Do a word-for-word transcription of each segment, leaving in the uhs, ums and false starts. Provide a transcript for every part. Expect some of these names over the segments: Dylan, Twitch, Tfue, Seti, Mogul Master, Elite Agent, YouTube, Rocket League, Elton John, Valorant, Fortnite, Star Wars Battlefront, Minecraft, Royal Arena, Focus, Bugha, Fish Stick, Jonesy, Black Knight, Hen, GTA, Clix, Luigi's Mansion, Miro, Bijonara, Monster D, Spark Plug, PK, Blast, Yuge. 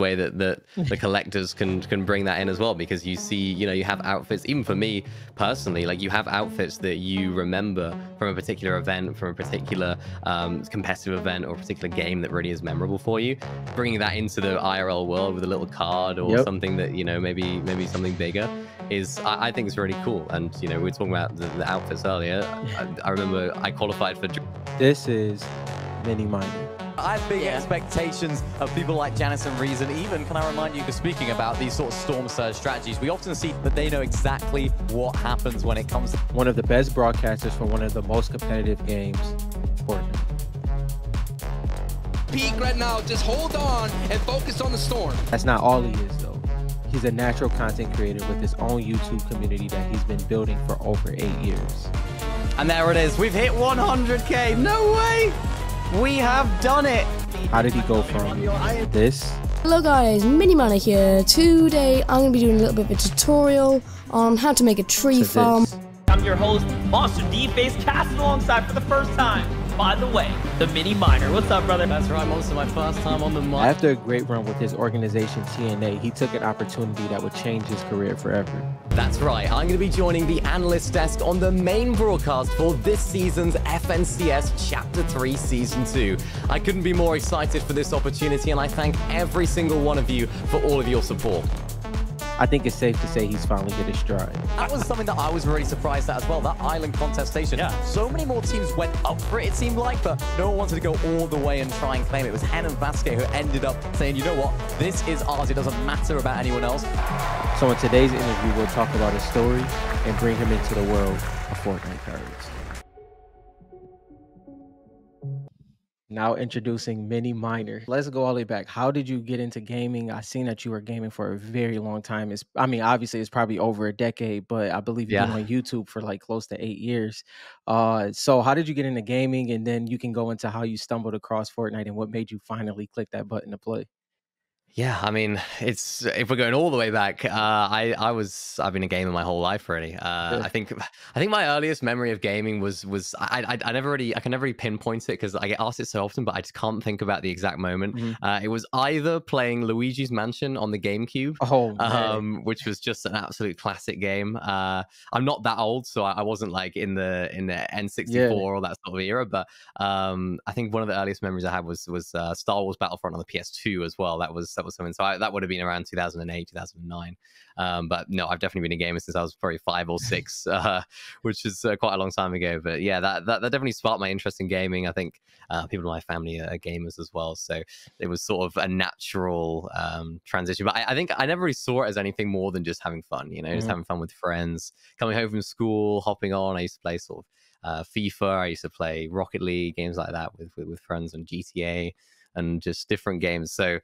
way that the, the collectors can can bring that in as well, because you see, you know, you have outfits, even for me personally, like you have outfits that you remember from a particular event, from a particular um, competitive event or a particular game that really is memorable for you. Bringing that into the I R L world with a little card or yep. something that, you know, maybe maybe something bigger is, I, I think it's really cool. And, you know, we were talking about the, the outfits earlier. I, I remember I qualified for... This is MiniMiner. I have big yeah. expectations of people like Janice and Reason. Even, can I remind you, for speaking about these sort of storm surge strategies, we often see that they know exactly what happens when it comes to one of the best broadcasters for one of the most competitive games, Fortnite. Pete Gretnau, just hold on and focus on the storm. That's not all he is, though. He's a natural content creator with his own YouTube community that he's been building for over eight years. And there it is. We've hit one hundred K. No way! We have done it! How did he go from this? Hello guys, MiniMiner here. Today I'm going to be doing a little bit of a tutorial on how to make a tree farm. This. I'm your host, Monster D, faced Castle alongside for the first time. By the way, the MiniMiner. What's up, brother? That's right, Monster, my first time on the mine. After a great run with his organization, T N A, he took an opportunity that would change his career forever. That's right, I'm going to be joining the analyst desk on the main broadcast for this season's F N C S Chapter three Season two. I couldn't be more excited for this opportunity, and I thank every single one of you for all of your support. I think it's safe to say he's finally hit his stride. That was something that I was really surprised at as well, that island contestation. Yeah. So many more teams went up for it, it seemed like, but no one wanted to go all the way and try and claim it. It was Hen and Vasquez who ended up saying, you know what, this is ours, it doesn't matter about anyone else. So in today's interview, we'll talk about his story and bring him into the world of Fortnite cards. Now introducing MiniMiner. Let's go all the way back. How did you get into gaming? I seen that you were gaming for a very long time. It's, I mean, obviously it's probably over a decade, but I believe you've yeah. been on YouTube for like close to eight years. Uh, so how did you get into gaming? And then you can go into how you stumbled across Fortnite and what made you finally click that button to play. Yeah, I mean, it's if we're going all the way back, uh, I I was I've been a gamer my whole life really. Uh, yeah. I think I think my earliest memory of gaming was was I I, I never really I can never really pinpoint it because I get asked it so often, but I just can't think about the exact moment. Mm-hmm. uh, it was either playing Luigi's Mansion on the GameCube, oh, um, which was just an absolute classic game. Uh, I'm not that old, so I, I wasn't like in the in the N sixty-four yeah. or that sort of era, but um, I think one of the earliest memories I had was was uh, Star Wars Battlefront on the P S two as well. That was That was something. So I, that would have been around two thousand eight, two thousand nine. Um, but no, I've definitely been a gamer since I was probably five or six, uh, which is uh, quite a long time ago. But yeah, that, that that definitely sparked my interest in gaming. I think uh, people in my family are, are gamers as well, so it was sort of a natural um, transition. But I, I think I never really saw it as anything more than just having fun. You know, mm-hmm. just having fun with friends, coming home from school, hopping on. I used to play sort of uh, FIFA. I used to play Rocket League, games like that with with, with friends, and G T A, and just different games. So.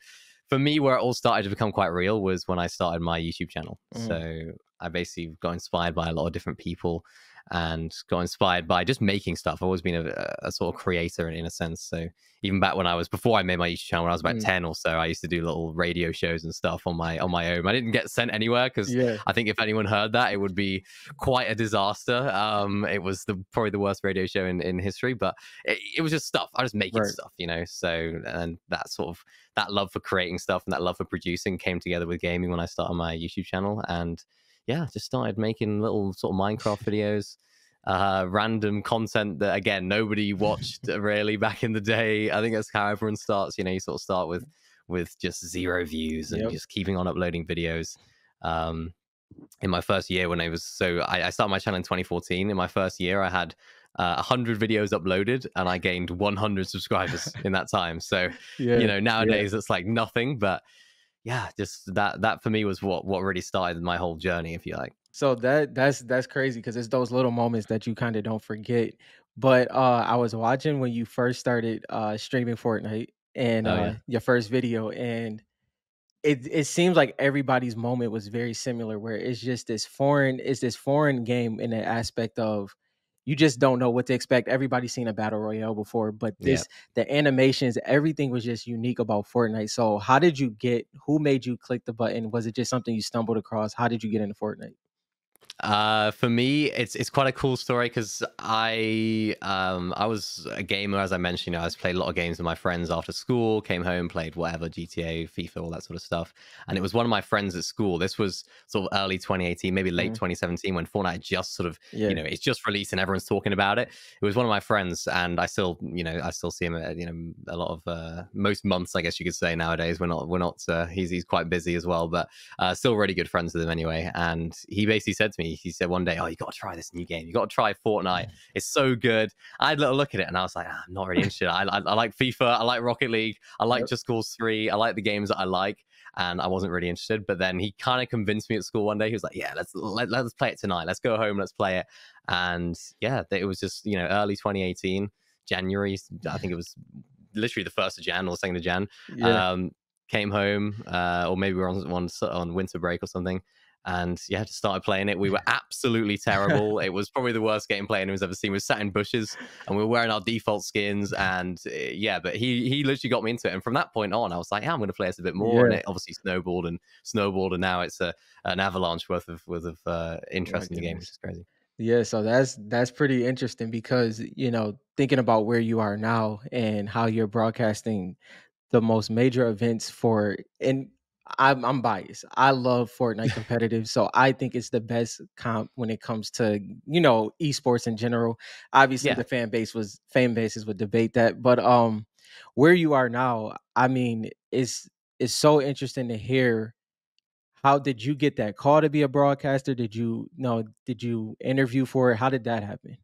For me, where it all started to become quite real was when I started my YouTube channel. Mm. So I basically got inspired by a lot of different people and got inspired by just making stuff. I've always been a, a sort of creator in, in a sense. So even back when I was, before I made my YouTube channel, when I was about mm. ten or so, I used to do little radio shows and stuff on my on my own. I didn't get sent anywhere because yeah. I think if anyone heard that, it would be quite a disaster. Um, it was the probably the worst radio show in, in history, but it, it was just stuff. I was making right. stuff, you know? So, and that sort of, that love for creating stuff and that love for producing came together with gaming when I started my YouTube channel. And yeah, just started making little sort of Minecraft videos, uh, random content that, again, nobody watched really back in the day. I think that's how everyone starts. You know, you sort of start with with just zero views and yep. just keeping on uploading videos. Um, in my first year when I was, so I, I started my channel in twenty fourteen. In my first year, I had uh, one hundred videos uploaded and I gained one hundred subscribers in that time. So, yeah, you know, nowadays yeah. it's like nothing, but... yeah, just that that for me was what what really started my whole journey, if you like. So that that's that's crazy because it's those little moments that you kind of don't forget. But uh, I was watching when you first started uh, streaming Fortnite and oh, uh, yeah. your first video, and it it seems like everybody's moment was very similar, where it's just this foreign it's this foreign game in the aspect of. You just don't know what to expect. Everybody's seen a battle royale before, but this, yeah. the animations, everything was just unique about Fortnite. So how did you get, who made you click the button? Was it just something you stumbled across? How did you get into Fortnite? Uh, for me, it's it's quite a cool story because I um I was a gamer, as I mentioned. You know, I was played a lot of games with my friends after school. Came home, played whatever, G T A, FIFA, all that sort of stuff. And it was one of my friends at school. This was sort of early twenty eighteen, maybe late mm. twenty seventeen, when Fortnite just sort of yeah. you know it's just released and everyone's talking about it. It was one of my friends, and I still you know I still see him at, you know a lot of uh, most months, I guess you could say nowadays. We're not we're not uh, he's he's quite busy as well, but uh, still really good friends with him anyway. And he basically said to me. He said one day, oh, you got to try this new game. You got to try Fortnite. It's so good. I had a little look at it and I was like, ah, I'm not really interested. I, I, I like FIFA. I like Rocket League. I like yep. Just Cause three. I like the games that I like. And I wasn't really interested. But then he kind of convinced me at school one day. He was like, yeah, let's let, let's play it tonight. Let's go home. Let's play it. And yeah, it was just, you know, early twenty eighteen, January. I think it was literally the first of Jan or the second of Jan. Yeah. Um, came home uh, or maybe we were on, on, on winter break or something. And yeah, just started playing it. We were absolutely terrible. It was probably the worst gameplay anyone's ever seen. We were sat in bushes and we were wearing our default skins. And uh, yeah, but he he literally got me into it. And from that point on, I was like, yeah, I'm going to play this a bit more. Yeah. And it obviously snowballed and snowballed. And now it's a, an avalanche worth of worth of uh, interest oh in the game, which is crazy. Yeah, so that's that's pretty interesting because, you know, thinking about where you are now and how you're broadcasting the most major events for in. I'm, I'm biased. I love Fortnite competitive, so I think it's the best comp when it comes to, you know, esports in general. Obviously, yeah. the fan base was fan bases would debate that, but um, where you are now, I mean, it's it's so interesting to hear. How did you get that call to be a broadcaster? Did you no? Did you interview for it? How did that happen?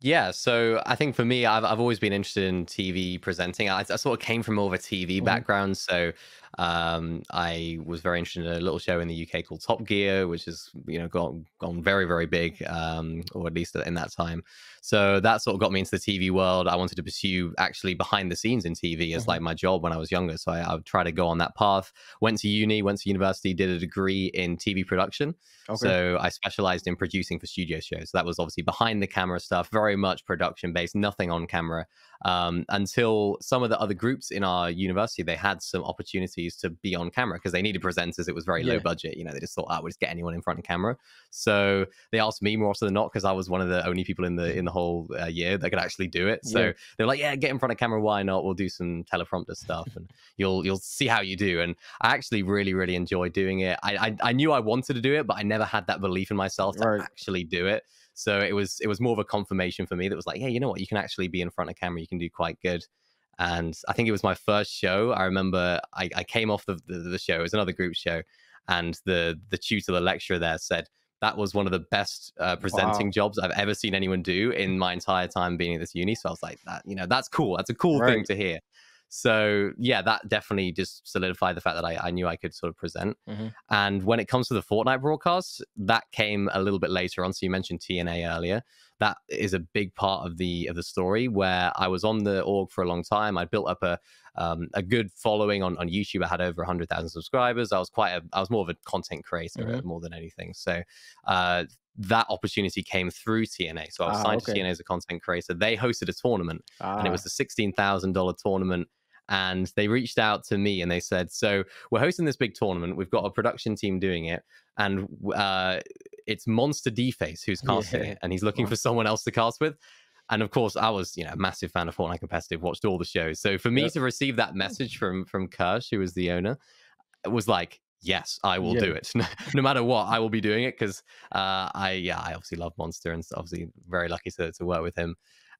Yeah, so I think for me, I've I've always been interested in T V presenting. I, I sort of came from more of a T V mm-hmm. background, so um, I was very interested in a little show in the U K called Top Gear, which has you know gone gone very very big, um, or at least in that time. So that sort of got me into the T V world. I wanted to pursue actually behind the scenes in T V as mm-hmm. like my job when I was younger. So I, I would try to go on that path. Went to uni, went to university, did a degree in T V production. Okay. So I specialized in producing for studio shows. So that was obviously behind the camera stuff, very much production based, nothing on camera, um, until some of the other groups in our university, they had some opportunities to be on camera because they needed presenters. It was very yeah. low budget. You know, they just thought, oh, we'll just get anyone in front of camera. So they asked me more often than not because I was one of the only people in the in the whole uh, year that could actually do it. So yeah. they're like, yeah, get in front of camera. Why not? We'll do some teleprompter stuff and you'll you'll see how you do. And I actually really, really enjoy doing it. I, I, I knew I wanted to do it, but I never had that belief in myself to right. actually do it. So it was it was more of a confirmation for me that was like, hey, you know what? You can actually be in front of camera. You can do quite good. And I think it was my first show. I remember I, I came off the, the, the show. It was another group show. And the, the tutor, the lecturer there said, that was one of the best uh, presenting wow. jobs I've ever seen anyone do in my entire time being at this uni. So I was like, that, you know, that's cool. That's a cool right. thing to hear. So yeah, that definitely just solidified the fact that I, I knew I could sort of present. Mm-hmm. And when it comes to the Fortnite broadcasts, that came a little bit later on. So you mentioned T N A earlier. That is a big part of the of the story where I was on the org for a long time. I built up a um, a good following on, on YouTube. I had over one hundred thousand subscribers. I was quite a, I was more of a content creator mm-hmm. more than anything. So uh, that opportunity came through T N A. So I was ah, signed okay. to T N A as a content creator. They hosted a tournament ah. and it was a sixteen thousand dollar tournament. And they reached out to me and they said, so we're hosting this big tournament. We've got a production team doing it. And uh, it's Monster D face who's casting yeah. it. And he's looking for someone else to cast with. And of course, I was, you know, a massive fan of Fortnite Competitive, watched all the shows. So for me yep. to receive that message from from Kirsch, who was the owner, it was like, yes, I will yeah. do it. No matter what, I will be doing it. Because uh, I, yeah, I obviously love Monster and obviously very lucky to, to work with him.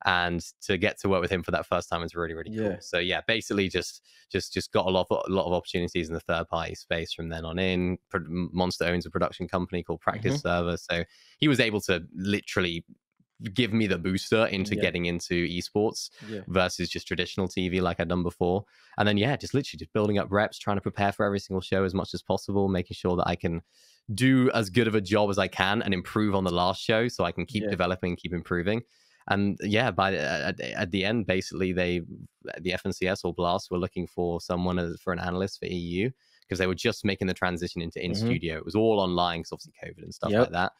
And to get to work with him for that first time is really, really cool. Yeah. So yeah, basically just just just got a lot of, a lot of opportunities in the third party space from then on in. Monster owns a production company called Practice mm-hmm. Server, so he was able to literally give me the booster into yeah. getting into esports yeah. versus just traditional T V like I'd done before. And then yeah, just literally just building up reps, trying to prepare for every single show as much as possible, making sure that I can do as good of a job as I can and improve on the last show so I can keep yeah. developing, keep improving. And yeah, by at, at the end, basically, they the F N C S or Blast were looking for someone as, for an analyst for E U because they were just making the transition into in-studio. Mm-hmm. It was all online because obviously COVID and stuff yep. like that.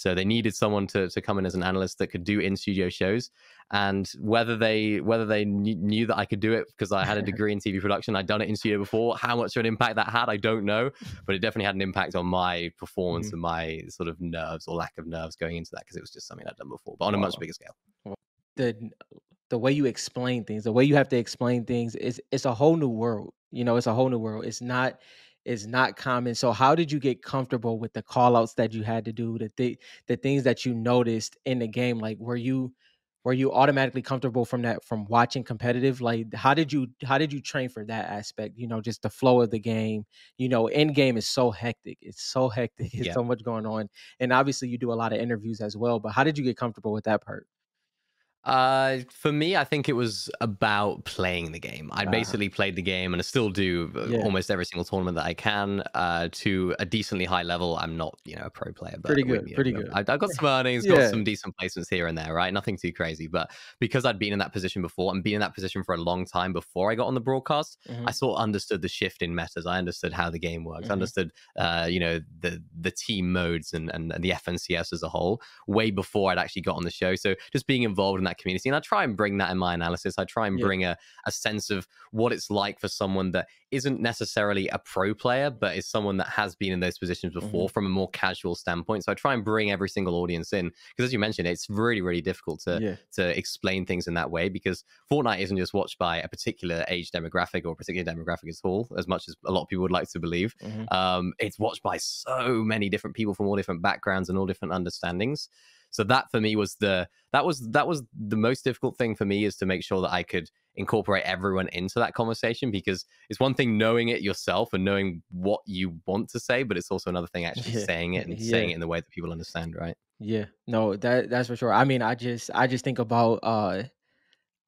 So they needed someone to, to come in as an analyst that could do in-studio shows. And whether they whether they knew that I could do it because I had a degree in T V production, I'd done it in studio before. How much of an impact that had, I don't know. But it definitely had an impact on my performance mm-hmm. and my sort of nerves or lack of nerves going into that, because it was just something I'd done before, but on a much bigger scale. The the way you explain things, the way you have to explain things, it's, it's a whole new world. You know, it's a whole new world. It's not... is not common. So how did you get comfortable with the call outs that you had to do, the th- the things that you noticed in the game? Like, were you were you automatically comfortable from that, from watching competitive? Like, how did you how did you train for that aspect? You know, just the flow of the game. You know, end game is so hectic. It's so hectic. It's yeah. so much going on. And obviously you do a lot of interviews as well, but how did you get comfortable with that part? Uh, for me, I think it was about playing the game. I uh, basically played the game, and I still do yeah. almost every single tournament that I can, uh, to a decently high level. I'm not, you know, a pro player, but pretty good, pretty good. I've, I've got some earnings, yeah. got some decent placements here and there, right? Nothing too crazy, but because I'd been in that position before and been in that position for a long time before I got on the broadcast, mm-hmm. I sort of understood the shift in metas. I understood how the game works. Mm-hmm. I understood, uh, you know, the the team modes and, and and the F N C S as a whole way before I'd actually got on the show. So just being involved in that community, and I try and bring that in my analysis. I try and yeah. bring a, a sense of what it's like for someone that isn't necessarily a pro player, but is someone that has been in those positions before mm-hmm. from a more casual standpoint. So I try and bring every single audience in, because as you mentioned, it's really, really difficult to, yeah. to explain things in that way, because Fortnite isn't just watched by a particular age demographic or a particular demographic at all, as much as a lot of people would like to believe. Mm-hmm. Um, it's watched by so many different people from all different backgrounds and all different understandings. So that for me was the that was that was the most difficult thing for me, is to make sure that I could incorporate everyone into that conversation, because it's one thing knowing it yourself and knowing what you want to say, but it's also another thing actually yeah. saying it and yeah. saying it in the way that people understand, right? Yeah, no, that that's for sure. I mean, I just I just think about uh,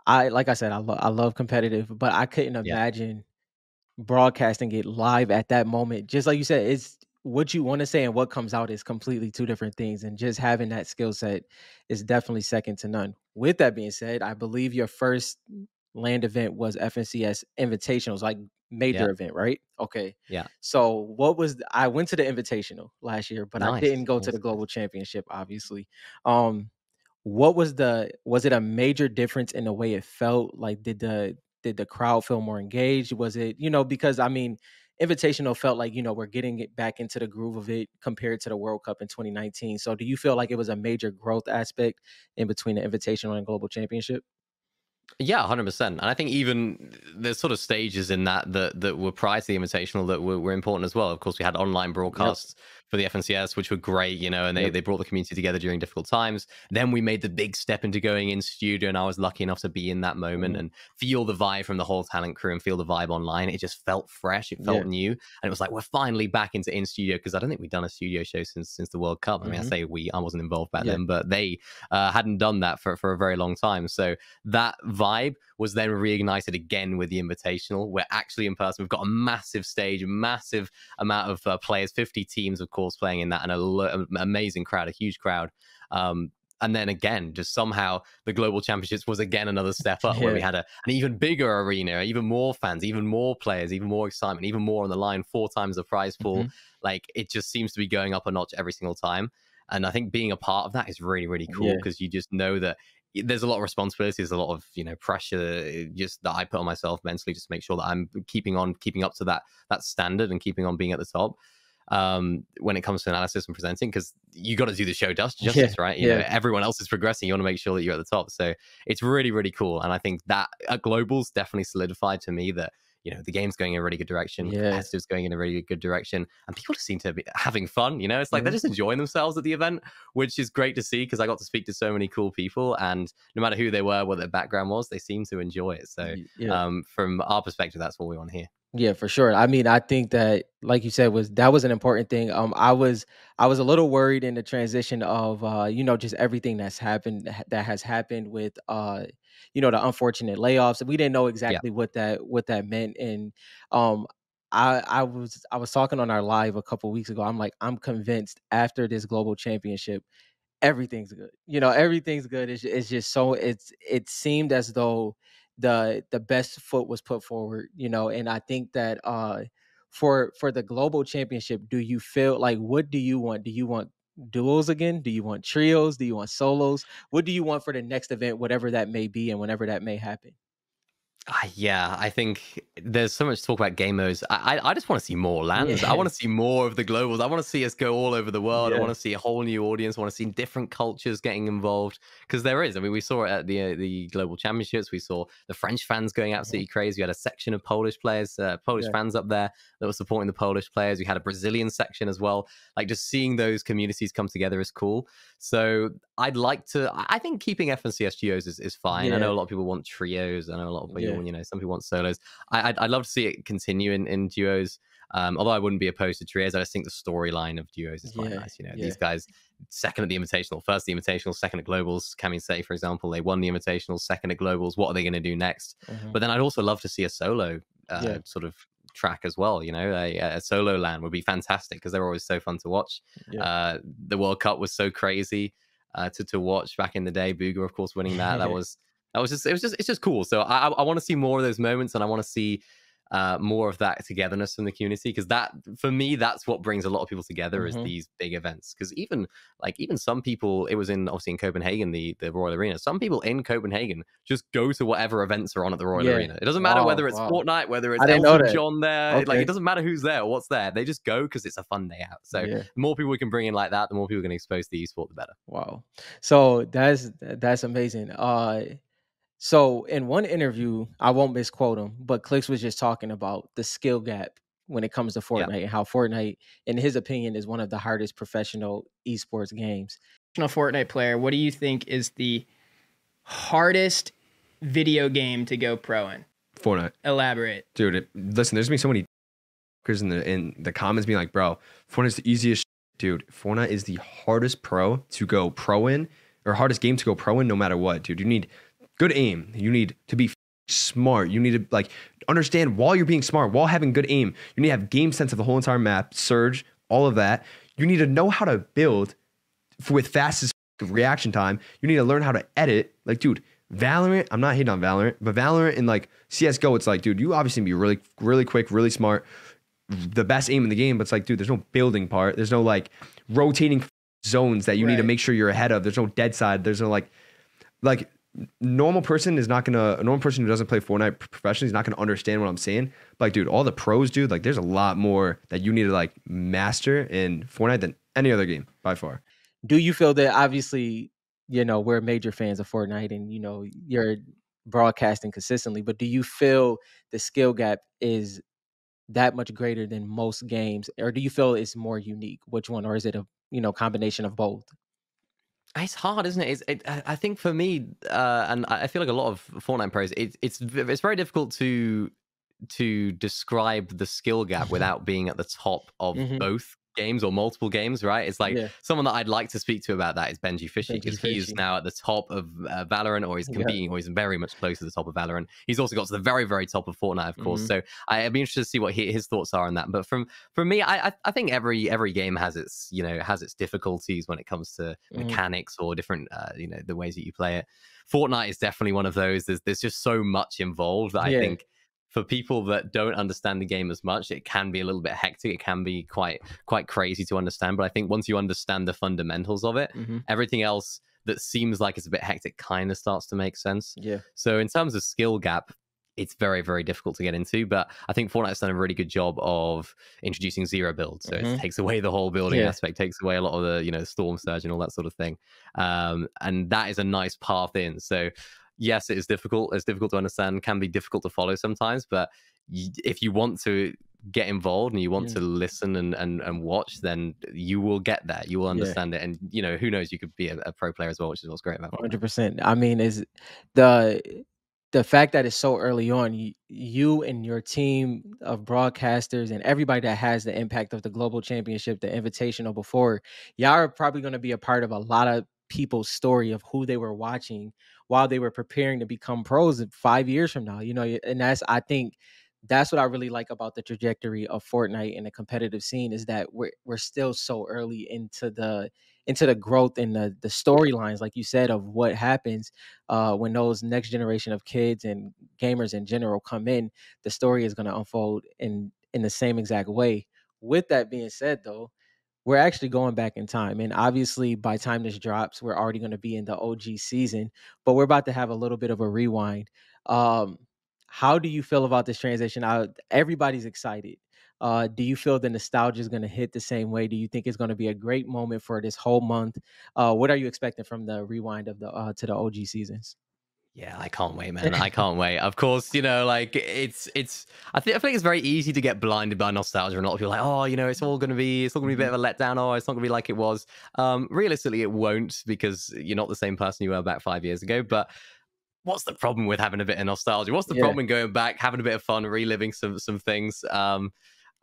I like I said, I lo- I love competitive, but I couldn't imagine yeah. broadcasting it live at that moment. Just like you said, it's. What you want to say and what comes out is completely two different things. And just having that skill set is definitely second to none. With that being said, I believe your first land event was F N C S Invitationals, like major yeah. event, right? Okay. Yeah. So what was, the, I went to the Invitational last year, but nice. I didn't go to the Global Championship, obviously. Um, what was the, was it a major difference in the way it felt? Like, did the, did the crowd feel more engaged? Was it, you know, because I mean, Invitational felt like, you know, we're getting it back into the groove of it compared to the World Cup in twenty nineteen. So do you feel like it was a major growth aspect in between the Invitational and Global Championship? Yeah, one hundred percent. And I think even there's sort of stages in that that, that were prior to the Invitational that were, were important as well. Of course, we had online broadcasts yep. for the F N C S, which were great, you know, and they, yep. they brought the community together during difficult times. Then we made the big step into going in studio, and I was lucky enough to be in that moment mm-hmm. and feel the vibe from the whole talent crew and feel the vibe online. It just felt fresh. It felt yeah. new. And it was like, we're finally back into in studio, because I don't think we've done a studio show since since the World Cup. Mm-hmm. I mean, I say we, I wasn't involved back yeah. then, but they uh, hadn't done that for, for a very long time. So that vibe was then reignited again with the Invitational. We're actually in person. We've got a massive stage, a massive amount of uh, players, fifty teams, of course, playing in that, and an amazing crowd, a huge crowd. Um, and then again, just somehow the Global Championships was again another step up yeah. where we had a, an even bigger arena, even more fans, even more players, even more excitement, even more on the line, four times the prize pool. Mm-hmm. Like, it just seems to be going up a notch every single time. And I think being a part of that is really, really cool, because yeah. you just know that there's a lot of responsibilities, a lot of, you know, pressure just that I put on myself mentally, just to make sure that I'm keeping on, keeping up to that, that standard and keeping on being at the top um, when it comes to analysis and presenting, because you got to do the show justice, yeah, right? You yeah. know, everyone else is progressing. You want to make sure that you're at the top. So it's really, really cool. And I think that at Globals definitely solidified to me that, you know, the game's going in a really good direction. Yeah. Competitors going in a really good direction. And people just seem to be having fun, you know? It's like mm-hmm. they're just enjoying themselves at the event, which is great to see, because I got to speak to so many cool people. And no matter who they were, what their background was, they seem to enjoy it. So yeah. um, from our perspective, that's what we want to hear. Yeah, for sure. I mean, I think that, like you said, was that was an important thing. Um, I was I was a little worried in the transition of, uh, you know, just everything that's happened, that has happened with, uh, you know, the unfortunate layoffs. We didn't know exactly yeah. what that what that meant. And um, I, I was I was talking on our live a couple of weeks ago. I'm like, I'm convinced after this Global Championship, everything's good. You know, everything's good. It's, it's just so it's it seemed as though the the best foot was put forward, you know. And I think that uh for for the Global Championship, do you feel like, what do you want? Do you want duos again? Do you want trios? Do you want solos? What do you want for the next event, whatever that may be and whenever that may happen? Uh, yeah, I think there's so much to talk about game modes. I, I, I just want to see more lands. Yeah. I want to see more of the globals. I want to see us go all over the world. Yeah. I want to see a whole new audience. I want to see different cultures getting involved, because there is. I mean, we saw it at the uh, the global championships. We saw the French fans going absolutely yeah. crazy. We had a section of Polish players, uh, Polish yeah. fans up there that were supporting the Polish players. We had a Brazilian section as well. Like, just seeing those communities come together is cool. So I'd like to. I think keeping F N C S duos is is fine. Yeah. I know a lot of people want trios. I know a lot of people. Yeah. You know, some people want solos. I, I'd, I'd love to see it continue in, in duos. Um, although I wouldn't be opposed to trios. I just think the storyline of duos is quite yeah, nice. You know, yeah. these guys, second at the Invitational, first the Invitational, second at Globals. Cammy and Seti, for example, they won the Invitational, second at Globals. What are they going to do next? Mm-hmm. But then I'd also love to see a solo uh, yeah. sort of track as well. You know, a, a solo LAN would be fantastic, because they're always so fun to watch. Yeah. Uh, the World Cup was so crazy uh, to, to watch back in the day. Bugha, of course, winning that. That was... I was just, it was just, it's just cool. So I, I want to see more of those moments, and I want to see uh, more of that togetherness from the community, because that, for me, that's what brings a lot of people together mm-hmm. is these big events. Because even like, even some people, it was in obviously in Copenhagen, the the Royal Arena. Some people in Copenhagen just go to whatever events are on at the Royal yeah. Arena. It doesn't matter wow, whether it's wow. Fortnite, whether it's Elton John there. Okay. Like, it doesn't matter who's there or what's there. They just go because it's a fun day out. So yeah. the more people we can bring in like that, the more people we can expose the e-sport, the better. Wow. So that's that's amazing. Uh. So in one interview, I won't misquote him, but Clix was just talking about the skill gap when it comes to Fortnite yeah. and how Fortnite, in his opinion, is one of the hardest professional esports games. Fortnite player, what do you think is the hardest video game to go pro in? Fortnite. Elaborate. Dude, it, listen, there's been so many in the, in the comments being like, bro, Fortnite's the easiest. Dude, Fortnite is the hardest pro to go pro in, or hardest game to go pro in no matter what, dude. You need... good aim. You need to be smart. You need to like understand while you're being smart, while having good aim. You need to have game sense of the whole entire map, surge, all of that. You need to know how to build for, with fastest reaction time. You need to learn how to edit. Like, dude, Valorant, I'm not hating on Valorant, but Valorant and like C S G O, it's like, dude, you obviously be really, really quick, really smart, the best aim in the game. But it's like, dude, there's no building part. There's no like rotating zones that you right. need to make sure you're ahead of. There's no dead side. There's no like, like, normal person is not gonna a normal person who doesn't play Fortnite professionally is not gonna understand what I'm saying. But like, dude, all the pros, dude, like there's a lot more that you need to like master in Fortnite than any other game by far. Do you feel that, obviously, you know, we're major fans of Fortnite and you know you're broadcasting consistently, but do you feel the skill gap is that much greater than most games, or do you feel it's more unique? Which one, or is it a you know combination of both? It's hard, isn't it? It's, it I think for me, uh, and I feel like a lot of Fortnite pros, it, it's it's very difficult to to describe the skill gap without being at the top of mm-hmm. both games or multiple games, right? It's like yeah. someone that I'd like to speak to about that is Benji Fishy, because he's now at the top of uh, Valorant, or he's competing, yeah. or he's very much close to the top of Valorant. He's also got to the very, very top of Fortnite, of course. Mm-hmm. So I, I'd be interested to see what he, his thoughts are on that. But from from me, I I think every every game has its you know has its difficulties when it comes to mm-hmm. mechanics or different uh, you know the ways that you play it. Fortnite is definitely one of those. There's there's just so much involved that yeah. I think. For people that don't understand the game as much, it can be a little bit hectic. It can be quite quite crazy to understand. But I think once you understand the fundamentals of it, mm-hmm. everything else that seems like it's a bit hectic kind of starts to make sense. Yeah. So in terms of skill gap, it's very, very difficult to get into. But I think Fortnite's done a really good job of introducing zero build. So mm-hmm. it takes away the whole building yeah. aspect, takes away a lot of the, you know, storm surge and all that sort of thing. Um, and that is a nice path in. So yes, it is difficult. It's difficult to understand, can be difficult to follow sometimes, but y if you want to get involved and you want yeah. to listen and, and and watch, then you will get that. You will understand yeah. it. And, you know, who knows, you could be a, a pro player as well, which is what's great about it. one hundred percent. I mean, is the the fact that it's so early on, you, you and your team of broadcasters and everybody that has the impact of the Global Championship, the Invitational before, y'all are probably going to be a part of a lot of people's story of who they were watching while they were preparing to become pros five years from now, you know, and that's, I think that's what I really like about the trajectory of Fortnite and the competitive scene, is that we're, we're still so early into the, into the growth and the, the storylines, like you said, of what happens uh, when those next generation of kids and gamers in general come in. The story is going to unfold in, in the same exact way. With that being said, though, we're actually going back in time. And obviously, by the time this drops, we're already going to be in the O G season, but we're about to have a little bit of a rewind. Um, how do you feel about this transition? I, everybody's excited. Uh, do you feel the nostalgia is going to hit the same way? Do you think it's going to be a great moment for this whole month? Uh, what are you expecting from the rewind of the uh, to the O G seasons? Yeah, I can't wait, man. I can't wait. Of course, you know, like it's it's. I think I think it's very easy to get blinded by nostalgia, and a lot of people are like, oh, you know, it's all gonna be, it's all gonna be a bit of a letdown. Oh, it's not gonna be like it was. Um, realistically, it won't, because you're not the same person you were back five years ago. But what's the problem with having a bit of nostalgia? What's the yeah. problem in going back, having a bit of fun, reliving some some things? Um,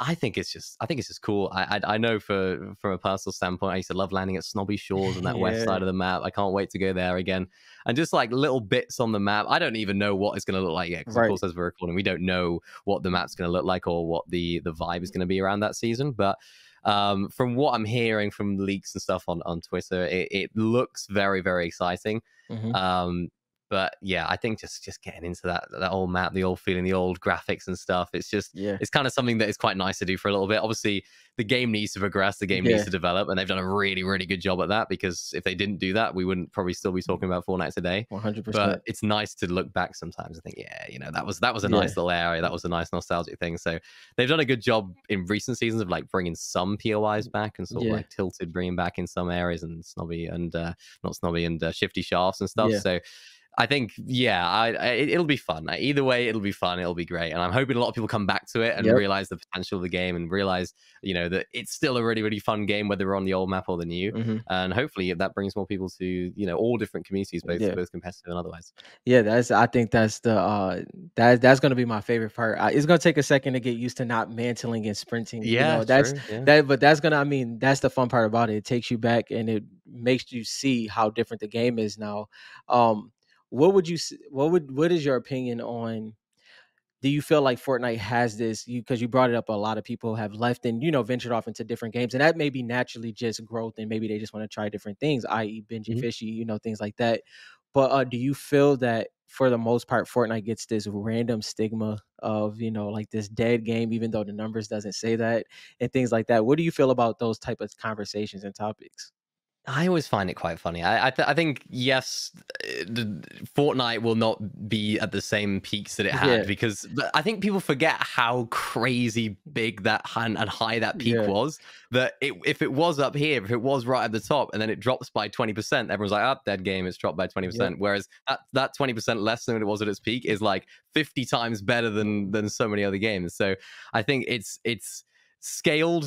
I think it's just, I think it's just cool. I, I I know for from a personal standpoint, I used to love landing at Snobby Shores on that yeah. west side of the map. I can't wait to go there again. And just like little bits on the map, I don't even know what it's going to look like yet. Because right. of course, as we're recording, we don't know what the map's going to look like or what the the vibe is going to be around that season. But um, from what I'm hearing from leaks and stuff on on Twitter, it, it looks very very exciting. Mm-hmm. Um, But yeah, I think just just getting into that that old map, the old feeling, the old graphics and stuff. It's just yeah. it's kind of something that is quite nice to do for a little bit. Obviously, the game needs to progress, the game yeah. needs to develop, and they've done a really really good job at that. Because if they didn't do that, we wouldn't probably still be talking about Fortnite today. One hundred percent. But it's nice to look back sometimes and think, yeah, you know, that was that was a yeah. nice little area, that was a nice nostalgic thing. So they've done a good job in recent seasons of like bringing some P O Is back and sort yeah. of like Tilted bringing back in some areas and Snobby and uh, not Snobby and uh, Shifty Shafts and stuff. Yeah. So I think, yeah, I, I, it'll be fun. Either way, it'll be fun. It'll be great. And I'm hoping a lot of people come back to it and yep. realize the potential of the game and realize, you know, that it's still a really, really fun game, whether we're on the old map or the new. Mm-hmm. And hopefully that brings more people to, you know, all different communities, both, yeah. both competitive and otherwise. Yeah, that's. I think that's the, uh, that, that's going to be my favorite part. I, it's going to take a second to get used to not mantling and sprinting. Yeah, you know, that's true, yeah. that. But that's going to, I mean, that's the fun part about it. It takes you back and it makes you see how different the game is now. Um, What would you, what would, what is your opinion on, do you feel like Fortnite has this, you, cause you brought it up, a lot of people have left and, you know, ventured off into different games, and that may be naturally just growth, and maybe they just want to try different things, that is. Benji mm-hmm. Fishy, you know, things like that. But uh, do you feel that for the most part, Fortnite gets this random stigma of, you know, like this dead game, even though the numbers doesn't say that and things like that? What do you feel about those type of conversations and topics? I always find it quite funny. I I, th I think, yes, the, Fortnite will not be at the same peaks that it had yeah. because I think people forget how crazy big that and high that peak yeah. was. That it, if it was up here, if it was right at the top and then it drops by twenty percent, everyone's like, oh, dead game, it's dropped by twenty percent. Yeah. Whereas that, that twenty percent less than it was at its peak is like fifty times better than than so many other games. So I think it's it's... scaled,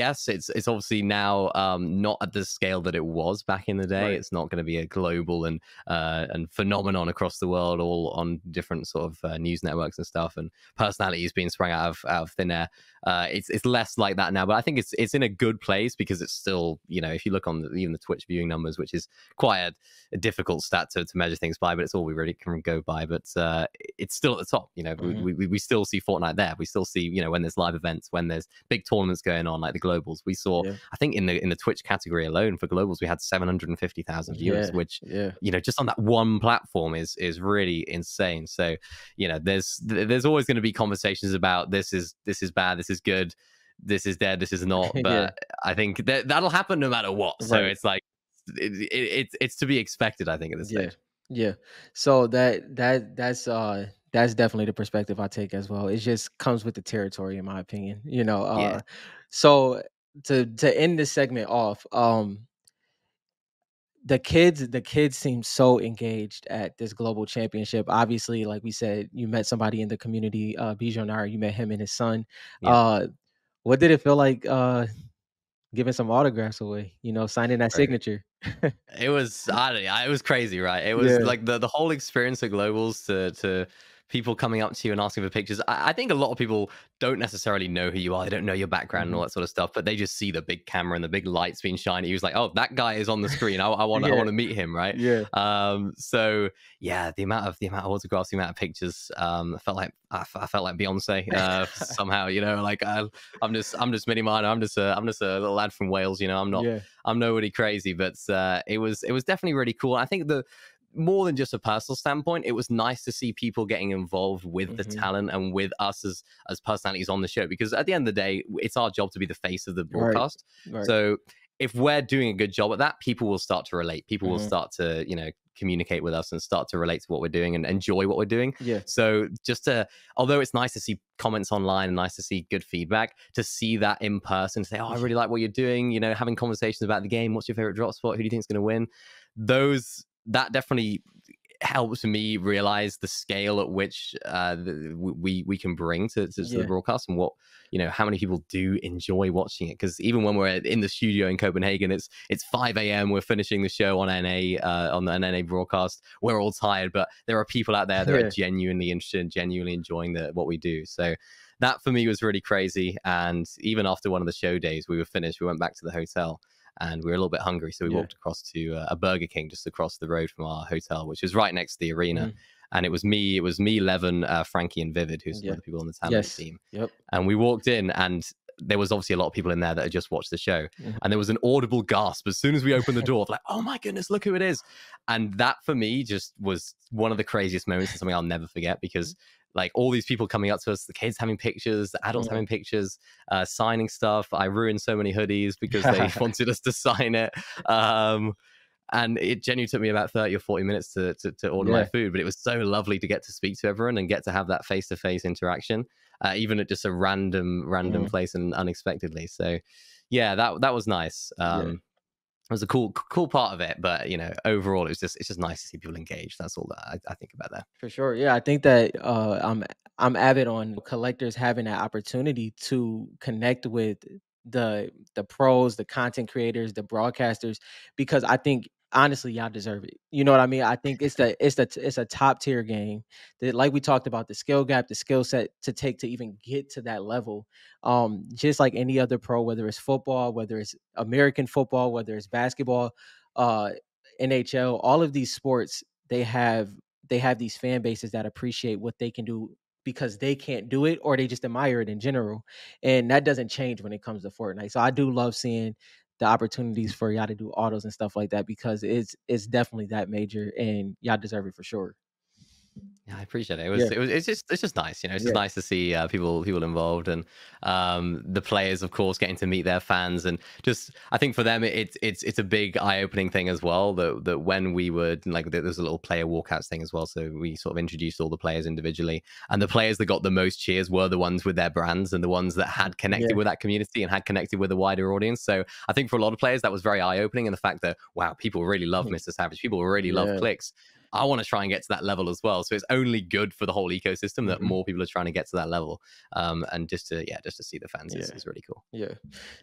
yes, it's it's obviously now um not at the scale that it was back in the day. Right. It's not going to be a global and uh and phenomenon across the world, all on different sort of uh, news networks and stuff, and personalities being sprung out of out of thin air. Uh, it's it's less like that now, but I think it's it's in a good place because it's still, you know, if you look on the, even the Twitch viewing numbers, which is quite a, a difficult stat to, to measure things by, but it's all we really can go by. But uh, it's still at the top, you know. Mm-hmm. we, we we still see Fortnite there. We still see, you know, when there's live events, when there's big tournaments going on, like the globals. We saw, yeah. I think in the in the Twitch category alone for globals, we had seven hundred fifty thousand viewers, yeah, which, yeah. you know, just on that one platform is is really insane. So, you know, there's there's always going to be conversations about this is this is bad, this is good, this is dead, this is not. But yeah. I think that that'll happen no matter what. Right. So it's like it, it, it's it's to be expected, I think, at this yeah. stage. Yeah. So that that that's uh. that's definitely the perspective I take as well. It just comes with the territory, in my opinion, you know. Uh, yeah. So to to end this segment off, um, the kids, the kids seem so engaged at this global championship. Obviously, like we said, you met somebody in the community, uh, Bijonara. You met him and his son. Yeah. Uh, what did it feel like? Uh, giving some autographs away, you know, signing that right. signature. It was, I don't know, it was crazy, right? It was yeah. like the the whole experience of globals to to. people coming up to you and asking for pictures. I, I think a lot of people don't necessarily know who you are. They don't know your background and all that sort of stuff, but they just see the big camera and the big lights being shined. He was like, oh, that guy is on the screen. I want to, I want to yeah. meet him, right? Yeah. Um. So yeah, the amount of the amount of autographs, the amount of pictures. Um. I felt like I, I felt like Beyonce. Uh. somehow, you know, like I, I'm just I'm just MiniMiner. I'm just a I'm just a little lad from Wales. You know, I'm not yeah. I'm nobody crazy, but uh, it was it was definitely really cool. I think the more than just a personal standpoint, it was nice to see people getting involved with mm-hmm. the talent and with us as as personalities on the show, because at the end of the day, it's our job to be the face of the broadcast. Right. Right. So if we're doing a good job at that, people will start to relate. People mm-hmm. will start to, you know, communicate with us and start to relate to what we're doing and enjoy what we're doing. Yeah. So just to, although it's nice to see comments online and nice to see good feedback, to see that in person, say, oh, I really like what you're doing, you know, having conversations about the game. What's your favorite drop spot? Who do you think is going to win? Those, that definitely helps me realize the scale at which uh, the, we we can bring to, to yeah. the broadcast, and what, you know, how many people do enjoy watching it. Because even when we're in the studio in Copenhagen, it's it's five A M We're finishing the show on N A uh, on the N A broadcast. We're all tired, but there are people out there that yeah. are genuinely interested, genuinely enjoying the what we do. So that for me was really crazy. And even after one of the show days, we were finished. We went back to the hotel. And we were a little bit hungry, so we yeah. walked across to uh, a Burger King just across the road from our hotel, which was right next to the arena. Mm. And it was me, it was me, Levin, uh, Frankie, and Vivid, who's yeah. one of the people on the talent yes. team. Yep. And we walked in, and there was obviously a lot of people in there that had just watched the show. Mm. And there was an audible gasp as soon as we opened the door, like, oh my goodness, look who it is. And that for me just was one of the craziest moments, and something I'll never forget, because like all these people coming up to us, the kids having pictures, the adults yeah. having pictures, uh, signing stuff. I ruined so many hoodies because they wanted us to sign it. Um, and it genuinely took me about thirty or forty minutes to, to, to order yeah. my food. But it was so lovely to get to speak to everyone and get to have that face-to-face interaction, uh, even at just a random, random yeah. place and unexpectedly. So, yeah, that that was nice. Um, yeah. It was a cool, cool part of it, but you know, overall, it's just, it's just nice to see people engaged. That's all that I, I think about that. For sure, yeah, I think that uh, I'm, I'm avid on collectors having that opportunity to connect with the, the pros, the content creators, the broadcasters, because I think honestly, y'all deserve it. You know what I mean? I think it's the, it's the, it's a top tier game that, like we talked about, the skill gap, the skill set to take to even get to that level. Um, just like any other pro, whether it's football, whether it's American football, whether it's basketball, uh, N H L, all of these sports, they have, they have these fan bases that appreciate what they can do because they can't do it, or they just admire it in general. And that doesn't change when it comes to Fortnite. So I do love seeing the opportunities for y'all to do autos and stuff like that, because it's it's definitely that major, and y'all deserve it for sure. Yeah, I appreciate it. It was, yeah. it was it's just it's just nice, you know. It's yeah. just nice to see uh, people people involved, and um, the players, of course, getting to meet their fans, and just I think for them it's it's it's a big eye opening thing as well. That that when we were like there's a little player walkouts thing as well, so we sort of introduced all the players individually, and the players that got the most cheers were the ones with their brands and the ones that had connected yeah. with that community and had connected with a wider audience. So I think for a lot of players that was very eye opening, and the fact that wow, people really love Mister Savage, people really love yeah. Clix. I want to try and get to that level as well. So it's only good for the whole ecosystem that mm-hmm. more people are trying to get to that level. Um, and just to, yeah, just to see the fans yeah. is, is really cool. Yeah.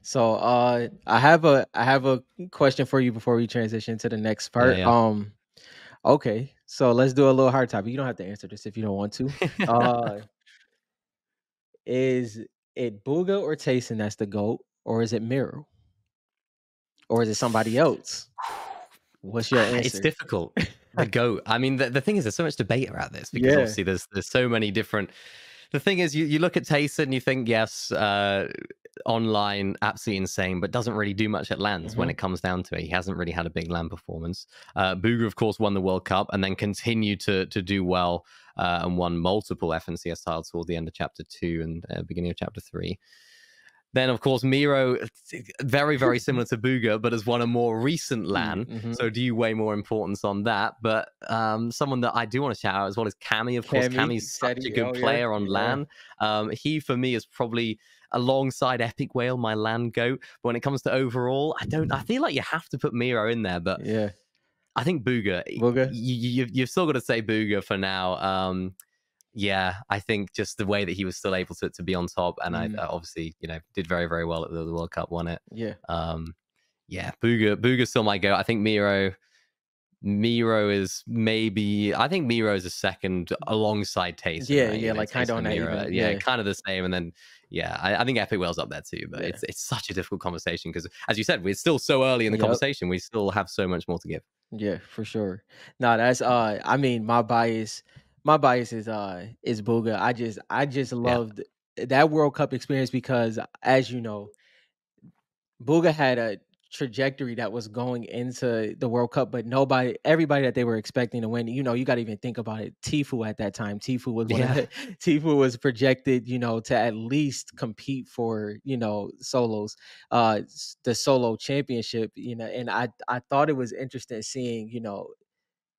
So uh, I have a, I have a question for you before we transition to the next part. Yeah, yeah. Um, okay. So let's do a little hard topic. You don't have to answer this if you don't want to. uh, is it Bugha or Tayson that's the GOAT, or is it Miro, or is it somebody else? What's your answer? It's difficult. The GOAT. I mean, the, the thing is, there's so much debate around this, because yeah. obviously there's there's so many different. The thing is, you, you look at Tayson and you think, yes, uh, online, absolutely insane, but doesn't really do much at LANs mm-hmm. when it comes down to it. He hasn't really had a big LAN performance. Uh, Bugha, of course, won the World Cup and then continued to to do well uh, and won multiple F N C S titles toward the end of Chapter Two and uh, beginning of Chapter Three. Then, of course, Miro, very, very similar to Bugha, but has won a more recent LAN. Mm-hmm. So do you weigh more importance on that? But um, someone that I do want to shout out as well is Cammy. Of Cammy, course, Cammy's such Seti, a good oh, player yeah. on LAN. Yeah. Um, he, for me, is probably alongside Epic Whale, my LAN GOAT. But when it comes to overall, I don't. I feel like you have to put Miro in there, but yeah. I think Bugha. Bugha? You, you, you've still got to say Bugha for now. Um, Yeah, I think just the way that he was still able to, to be on top, and mm. I, I obviously, you know, did very, very well at the, the World Cup, won it. Yeah. Um, yeah, Bugha, Bugha's still my go. I think Miro, Miro is maybe, I think Miro is a second alongside Tayson. Yeah, right? yeah, you know, like kind of on that even, yeah. yeah, kind of the same. And then, yeah, I, I think Epic Whale's up there too, but yeah. it's, it's such a difficult conversation because, as you said, we're still so early in the yep. conversation. We still have so much more to give. Yeah, for sure. No, that's, uh, I mean, my bias... My bias is uh is Bugha. I just I just loved yeah. that World Cup experience because, as you know, Bugha had a trajectory that was going into the World Cup, but nobody, everybody that they were expecting to win, you know, you got to even think about it. Tfue at that time, Tfue was one yeah. of the, Tfue was projected, you know, to at least compete for, you know, solos, uh, the solo championship, you know, and I, I thought it was interesting seeing, you know,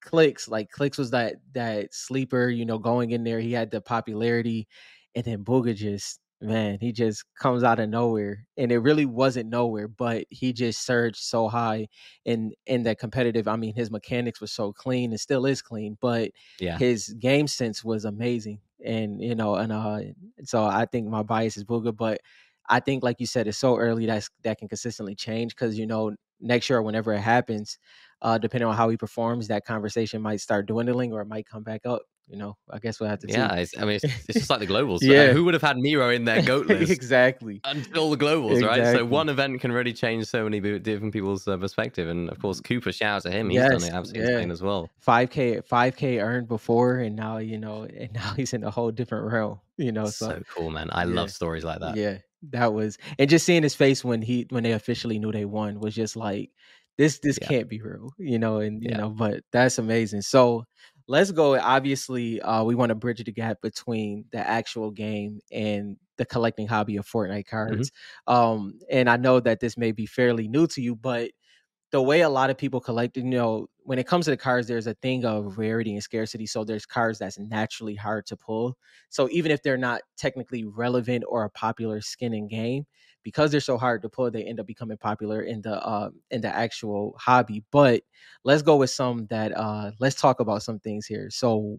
Clix, like Clix was that, that sleeper, you know, going in there, he had the popularity, and then Bugha just, man, he just comes out of nowhere, and it really wasn't nowhere, but he just surged so high in in that competitive. I mean, his mechanics were so clean, and still is clean, but yeah. his game sense was amazing. And, you know, and uh, so I think my bias is Bugha, but I think, like you said, it's so early that that can consistently change because, you know, next year or whenever it happens, uh, depending on how he performs, that conversation might start dwindling or it might come back up. You know, I guess we'll have to. Yeah, it's, I mean, it's, it's just like the globals. So yeah. Who would have had Miro in their GOAT list? Exactly. Until the globals, exactly. Right? So one event can really change so many different people's uh, perspective. And of course, Cooper, shout out to him. He's yes. done it absolutely yeah. insane as well. five K earned before, and now, you know, and now he's in a whole different realm, you know. So, so cool, man. I yeah. love stories like that. Yeah, that was. And just seeing his face when he, when they officially knew they won was just like, this, this yeah. can't be real, you know, and, yeah. you know, but that's amazing. So, let's go. Obviously, uh, we want to bridge the gap between the actual game and the collecting hobby of Fortnite cards. Mm-hmm. Um, and I know that this may be fairly new to you, but the way a lot of people collect, you know, when it comes to the cards, there's a thing of rarity and scarcity. So there's cards that's naturally hard to pull. So even if they're not technically relevant or a popular skin in game, because they're so hard to pull, they end up becoming popular in the uh, in the actual hobby. But let's go with some that uh, let's talk about some things here. So,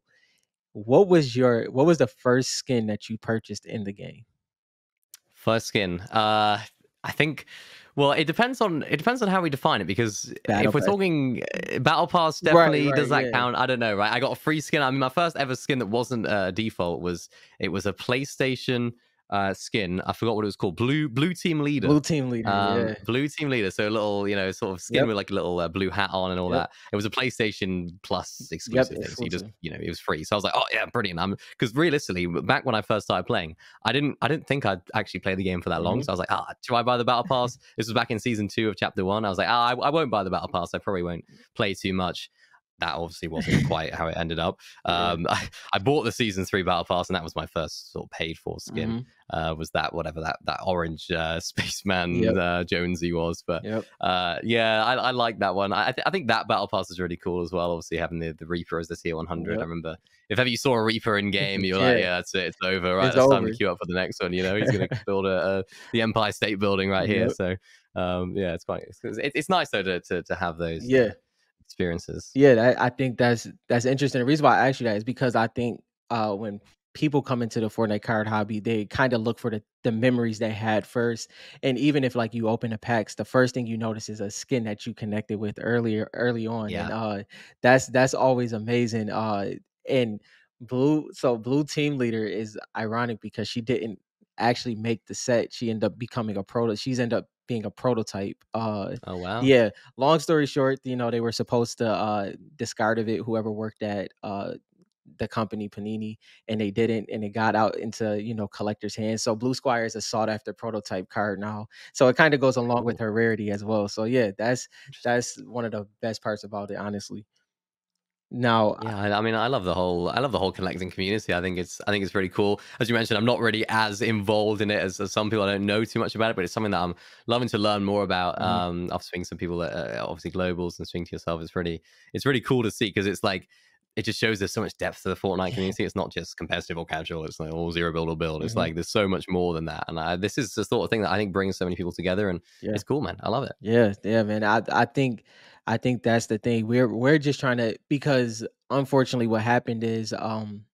what was your what was the first skin that you purchased in the game? First skin, uh, I think. Well, it depends on it depends on how we define it, because Battle if we're Pass. talking uh, Battle Pass, definitely right, right, does that yeah. count? I don't know, right? I got a free skin. I mean, my first ever skin that wasn't uh, default was it was a PlayStation. uh skin I forgot what it was called. Blue blue team leader blue team leader um, yeah. Blue team leader, so a little, you know, sort of skin yep. with like a little uh, blue hat on and all yep. that. It was a PlayStation Plus exclusive yep, thing, so you just, you know, it was free, so I was like, oh yeah, brilliant. I'm because realistically back when I first started playing, I didn't I didn't think I'd actually play the game for that long, mm-hmm. so I was like, ah, do I buy the Battle Pass? This was back in season two of chapter one. I was like, ah, I, I won't buy the Battle Pass, I probably won't play too much. That obviously wasn't quite how it ended up. Um, I, I bought the season three battle pass, and that was my first sort of paid for skin. Mm-hmm. Uh, was that whatever that that orange uh, spaceman yep. uh, Jonesy was? But yep. uh, yeah, I, I like that one. I, th- I think that battle pass is really cool as well. Obviously, having the, the Reaper as the tier one hundred. Yep. I remember if ever you saw a Reaper in game, you're yeah. like, yeah, that's it, it's over. Right, it's, it's time to queue up for the next one. You know, he's going to build a, a the Empire State Building right here. Yep. So um, yeah, it's quite it's, it's nice though to, to to have those. Yeah. experiences. Yeah, that, I think that's that's interesting. The reason why I asked you that is because I think uh when people come into the Fortnite card hobby, they kind of look for the, the memories they had first. And even if like you open the packs, the first thing you notice is a skin that you connected with earlier early on. Yeah. And uh that's that's always amazing. Uh and blue so blue team leader is ironic because she didn't actually make the set. She ended up becoming a proto she's ended up being a prototype. Uh, oh, wow. Yeah. Long story short, you know, they were supposed to uh, discard of it, whoever worked at uh, the company, Panini, and they didn't, and it got out into, you know, collectors' hands. So Blue Squire is a sought-after prototype card now. So it kind of goes along cool. with her rarity as well. So, yeah, that's that's one of the best parts about it, honestly. Now, yeah, I, I mean, I love the whole, I love the whole collecting community. I think it's, I think it's pretty cool. As you mentioned, I'm not really as involved in it as, as some people. I don't know too much about it, but it's something that I'm loving to learn more about. Mm-hmm. Um, I've swinged some people that uh, obviously globals and swing to yourself. It's really, it's really cool to see because it's like, it just shows there's so much depth to the Fortnite community. Yeah. It's not just competitive or casual. It's like all zero build or build. It's mm-hmm. like there's so much more than that. And I, this is the sort of thing that I think brings so many people together. And yeah. it's cool, man. I love it. Yeah, yeah, man. I, I think, I think that's the thing. We're we're just trying to, because unfortunately, what happened is um,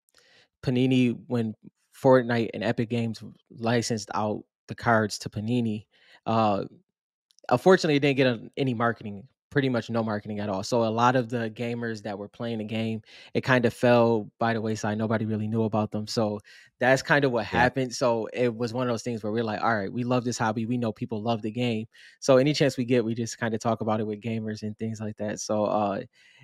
Panini, when Fortnite and Epic Games licensed out the cards to Panini, uh, unfortunately, it didn't get a, any marketing. Pretty much no marketing at all. So a lot of the gamers that were playing the game, it kind of fell by the wayside. Nobody really knew about them. So that's kind of what yeah. happened. So it was one of those things where we're like, all right, we love this hobby. We know people love the game. So any chance we get, we just kind of talk about it with gamers and things like that. So uh,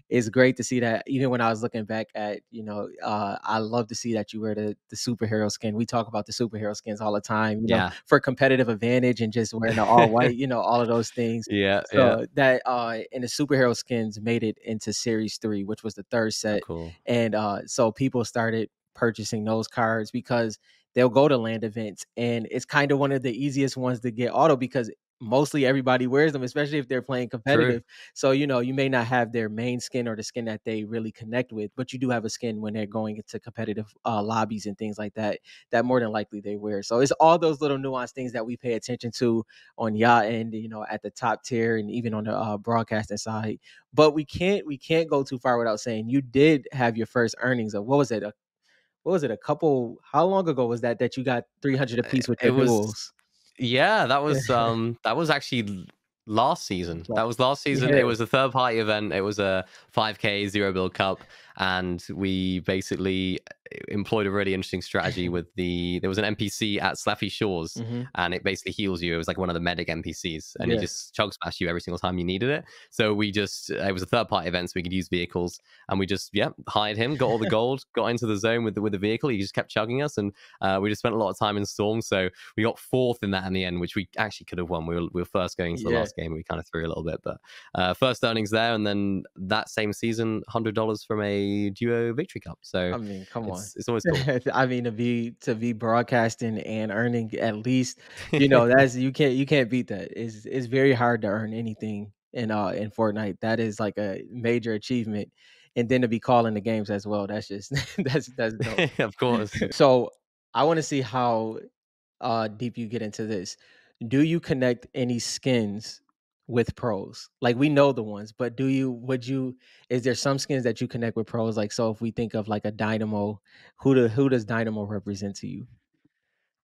it's great to see that. Even when I was looking back at, you know, uh, I love to see that you wear the, the superhero skin. We talk about the superhero skins all the time, you yeah. know, for competitive advantage and just wearing the all white, you know, all of those things. Yeah. So yeah. that uh, and the superhero skins made it into series three, which was the third set. Oh, cool. And uh, so people started purchasing those cards because they'll go to land events, and it's kind of one of the easiest ones to get auto because mostly everybody wears them, especially if they're playing competitive. True. So, you know, you may not have their main skin or the skin that they really connect with, but you do have a skin when they're going into competitive uh, lobbies and things like that, that more than likely they wear. So it's all those little nuanced things that we pay attention to on y'all end, you know, at the top tier and even on the uh, broadcasting side. But we can't, we can't go too far without saying you did have your first earnings of, what was it? A, what was it? A couple, how long ago was that, that you got three hundred apiece with the Wolves? Yeah, that was um that was actually last season. That was last season. Yeah. It was a third party event. It was a five K zero build cup, and we basically employed a really interesting strategy with the there was an N P C at Slappy Shores, mm-hmm. and it basically heals you. It was like one of the medic N P Cs, and yeah. it just chug smashed you every single time you needed it. So we just it was a third party event, so we could use vehicles, and we just yeah hired him, got all the gold, got into the zone with the, with the vehicle. He just kept chugging us, and uh, we just spent a lot of time in Storm. So we got fourth in that in the end, which we actually could have won. We were we were first going to the yeah. last game. We kind of threw a little bit, but uh, first earnings there, and then that same season, one hundred dollars from a duo victory cup. So I mean, come on. It's, it's always cool. I mean, to be to be broadcasting and earning at least, you know, that's you can't you can't beat that. It's it's very hard to earn anything in uh in Fortnite. That is like a major achievement, and then to be calling the games as well. That's just that's that's dope. Of course. So I want to see how uh deep you get into this. Do you connect any skins with pros? Like, we know the ones, but do you would you is there some skins that you connect with pros? Like, so if we think of like a Dynamo, who do, who does Dynamo represent to you?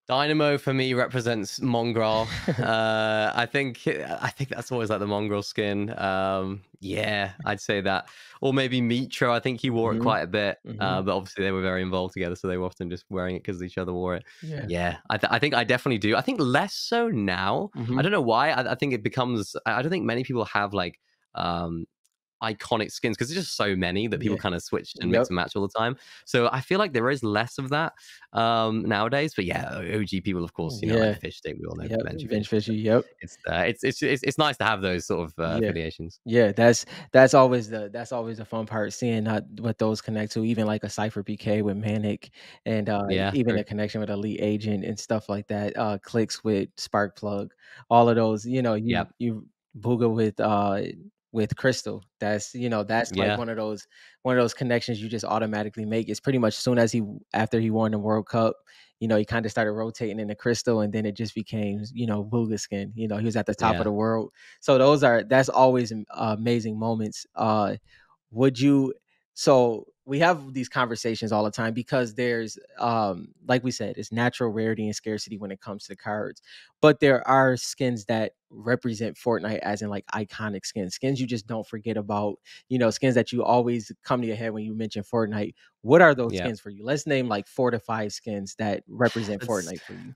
Dynamo for me represents Mongrel. uh I think I think that's always like the Mongrel skin. Um yeah, I'd say that, or maybe Mitro. I think he wore mm-hmm. it quite a bit, mm-hmm. uh, but obviously they were very involved together, so they were often just wearing it because each other wore it. Yeah, yeah. I, th- I think I definitely do. I think less so now. Mm-hmm. I don't know why. I, I think it becomes. I don't think many people have like um iconic skins because there's just so many that people yeah. kind of switch and yep. mix and match all the time. So I feel like there is less of that um nowadays. But yeah, O G people, of course, you yeah. know, like Fish Stick. We all know yep. Benji Fishy. Fishy. Yep. It's, uh, it's it's it's it's nice to have those sort of uh, yeah. affiliations. Yeah, that's that's always the that's always the fun part, seeing uh, what those connect to. Even like a Cypher P K with Manic, and uh, yeah, even true. a connection with Elite Agent and stuff like that. Uh, Clix with Spark Plug, all of those. You know, you yep. you Bugha with. Uh, with Crystal. That's, you know, that's like yeah. one of those one of those connections you just automatically make. It's pretty much soon as he after he won the World Cup, you know, he kind of started rotating into Crystal, and then it just became, you know, Bugha skin. You know, he was at the top yeah. of the world. So those are that's always uh, amazing moments. Uh would you so we have these conversations all the time because there's um like we said, it's natural rarity and scarcity when it comes to cards, but there are skins that represent Fortnite as in like iconic skins, skins you just don't forget about, you know, skins that you always come to your head when you mention Fortnite. What are those yeah. skins for you? Let's name like four to five skins that represent That's... Fortnite for you.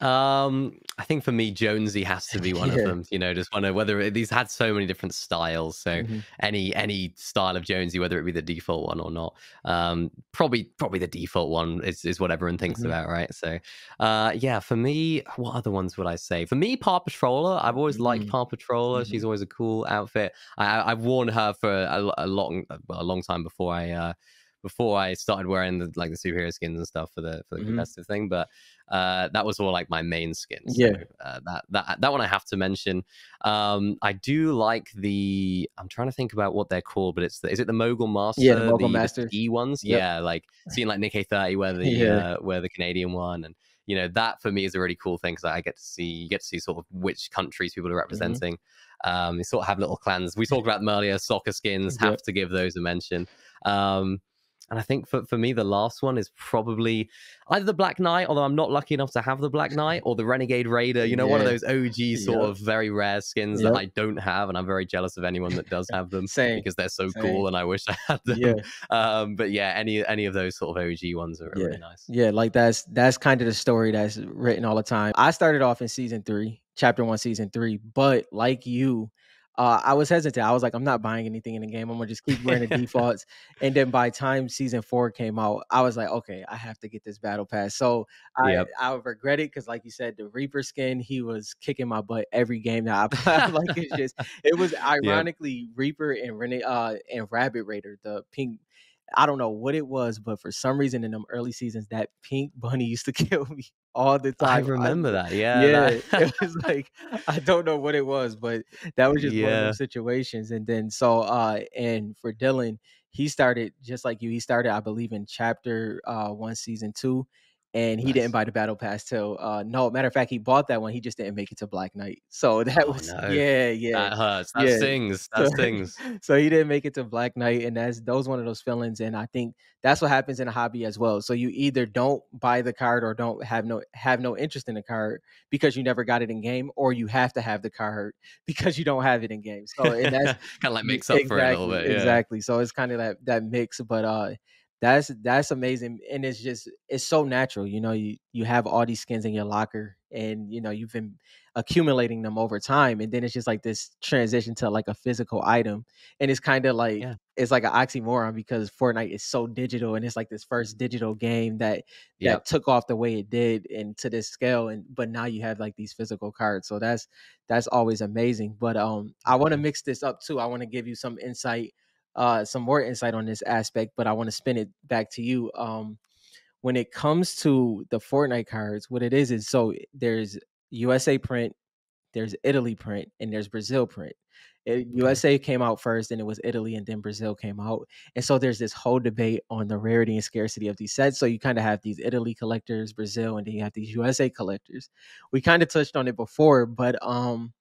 Um, I think for me, Jonesy has to be one yeah. of them. You know, just one of whether these had so many different styles. So mm-hmm. any any style of Jonesy, whether it be the default one or not, um, probably probably the default one is is what everyone thinks mm-hmm. about, right? So, uh, yeah, for me, what other ones would I say? For me, Paw Patroller. I've always mm-hmm. liked Paw Patroller. Mm-hmm. She's always a cool outfit. I, I've worn her for a, a long a long time before I. Uh, before I started wearing the, like the superhero skins and stuff for the for the mm-hmm. competitive thing, but uh, that was all like my main skins. Yeah, so, uh, that that that one I have to mention. Um, I do like the. I'm trying to think about what they're called, but it's the, is it the Mogul Master? Yeah, the Mogul the, Master E ones. Yep. Yeah, like seeing like Nikkei thirty where the yeah. uh, where the Canadian one, and you know that for me is a really cool thing because I get to see you get to see sort of which countries people are representing. Mm-hmm. Um, they sort of have little clans. We talked about them earlier. Soccer skins yep. have to give those a mention. Um, And I think for, for me, the last one is probably either the Black Knight, although I'm not lucky enough to have the Black Knight, or the Renegade Raider, you know, yeah. one of those O G sort yep. of very rare skins yep. that I don't have. And I'm very jealous of anyone that does have them Same. because they're so Same. cool and I wish I had them. Yeah. Um, but yeah, any any of those sort of O G ones are yeah. really nice. Yeah, like that's, that's kind of the story that's written all the time. I started off in season three, chapter one, season three, but like you, Uh, I was hesitant. I was like, I'm not buying anything in the game. I'm going to just keep wearing the defaults. And then by time season four came out, I was like, okay, I have to get this battle pass. So yep. I, I regret it because, like you said, the Reaper skin, he was kicking my butt every game that I played. Like, it's just, it was ironically yep. Reaper and Rene, uh, and Rabbit Raider, the pink. I don't know what it was, but for some reason in them early seasons, that pink bunny used to kill me all the time. I remember I, that. Yeah. Yeah. That. It was like, I don't know what it was, but that was just yeah. one of those situations. And then, so, uh, and for Dylan, he started just like you, he started, I believe, in chapter uh, one, season two. And he nice. didn't buy the battle pass till, uh, no, matter of fact, he bought that one. He just didn't make it to Black Knight. So that oh, was, no. yeah, yeah. That hurts. That yeah. stings. That so, stings. So he didn't make it to Black Knight. And that's, that was one of those feelings. And I think that's what happens in a hobby as well. So you either don't buy the card or don't have no, have no interest in the card because you never got it in game, or you have to have the card because you don't have it in game. So and that's kind of like mix up exactly, for it a little bit. Yeah. Exactly. So it's kind of that, that mix, but, uh, That's that's amazing. And it's just, it's so natural. You know, you, you have all these skins in your locker and, you know, you've been accumulating them over time. And then it's just like this transition to like a physical item. And it's kind of like, yeah. it's like an oxymoron because Fortnite is so digital. And it's like this first digital game that, that yep. took off the way it did and to this scale. And but now you have like these physical cards. So that's, that's always amazing. But um, I want to mix this up too. I want to give you some insight Uh, some more insight on this aspect, but I want to spin it back to you. Um, when it comes to the Fortnite cards, what it is is so there's U S A print, there's Italy print, and there's Brazil print. It, U S A came out first, and it was Italy, and then Brazil came out. And so there's this whole debate on the rarity and scarcity of these sets. So you kind of have these Italy collectors, Brazil, and then you have these U S A collectors. We kind of touched on it before, but um,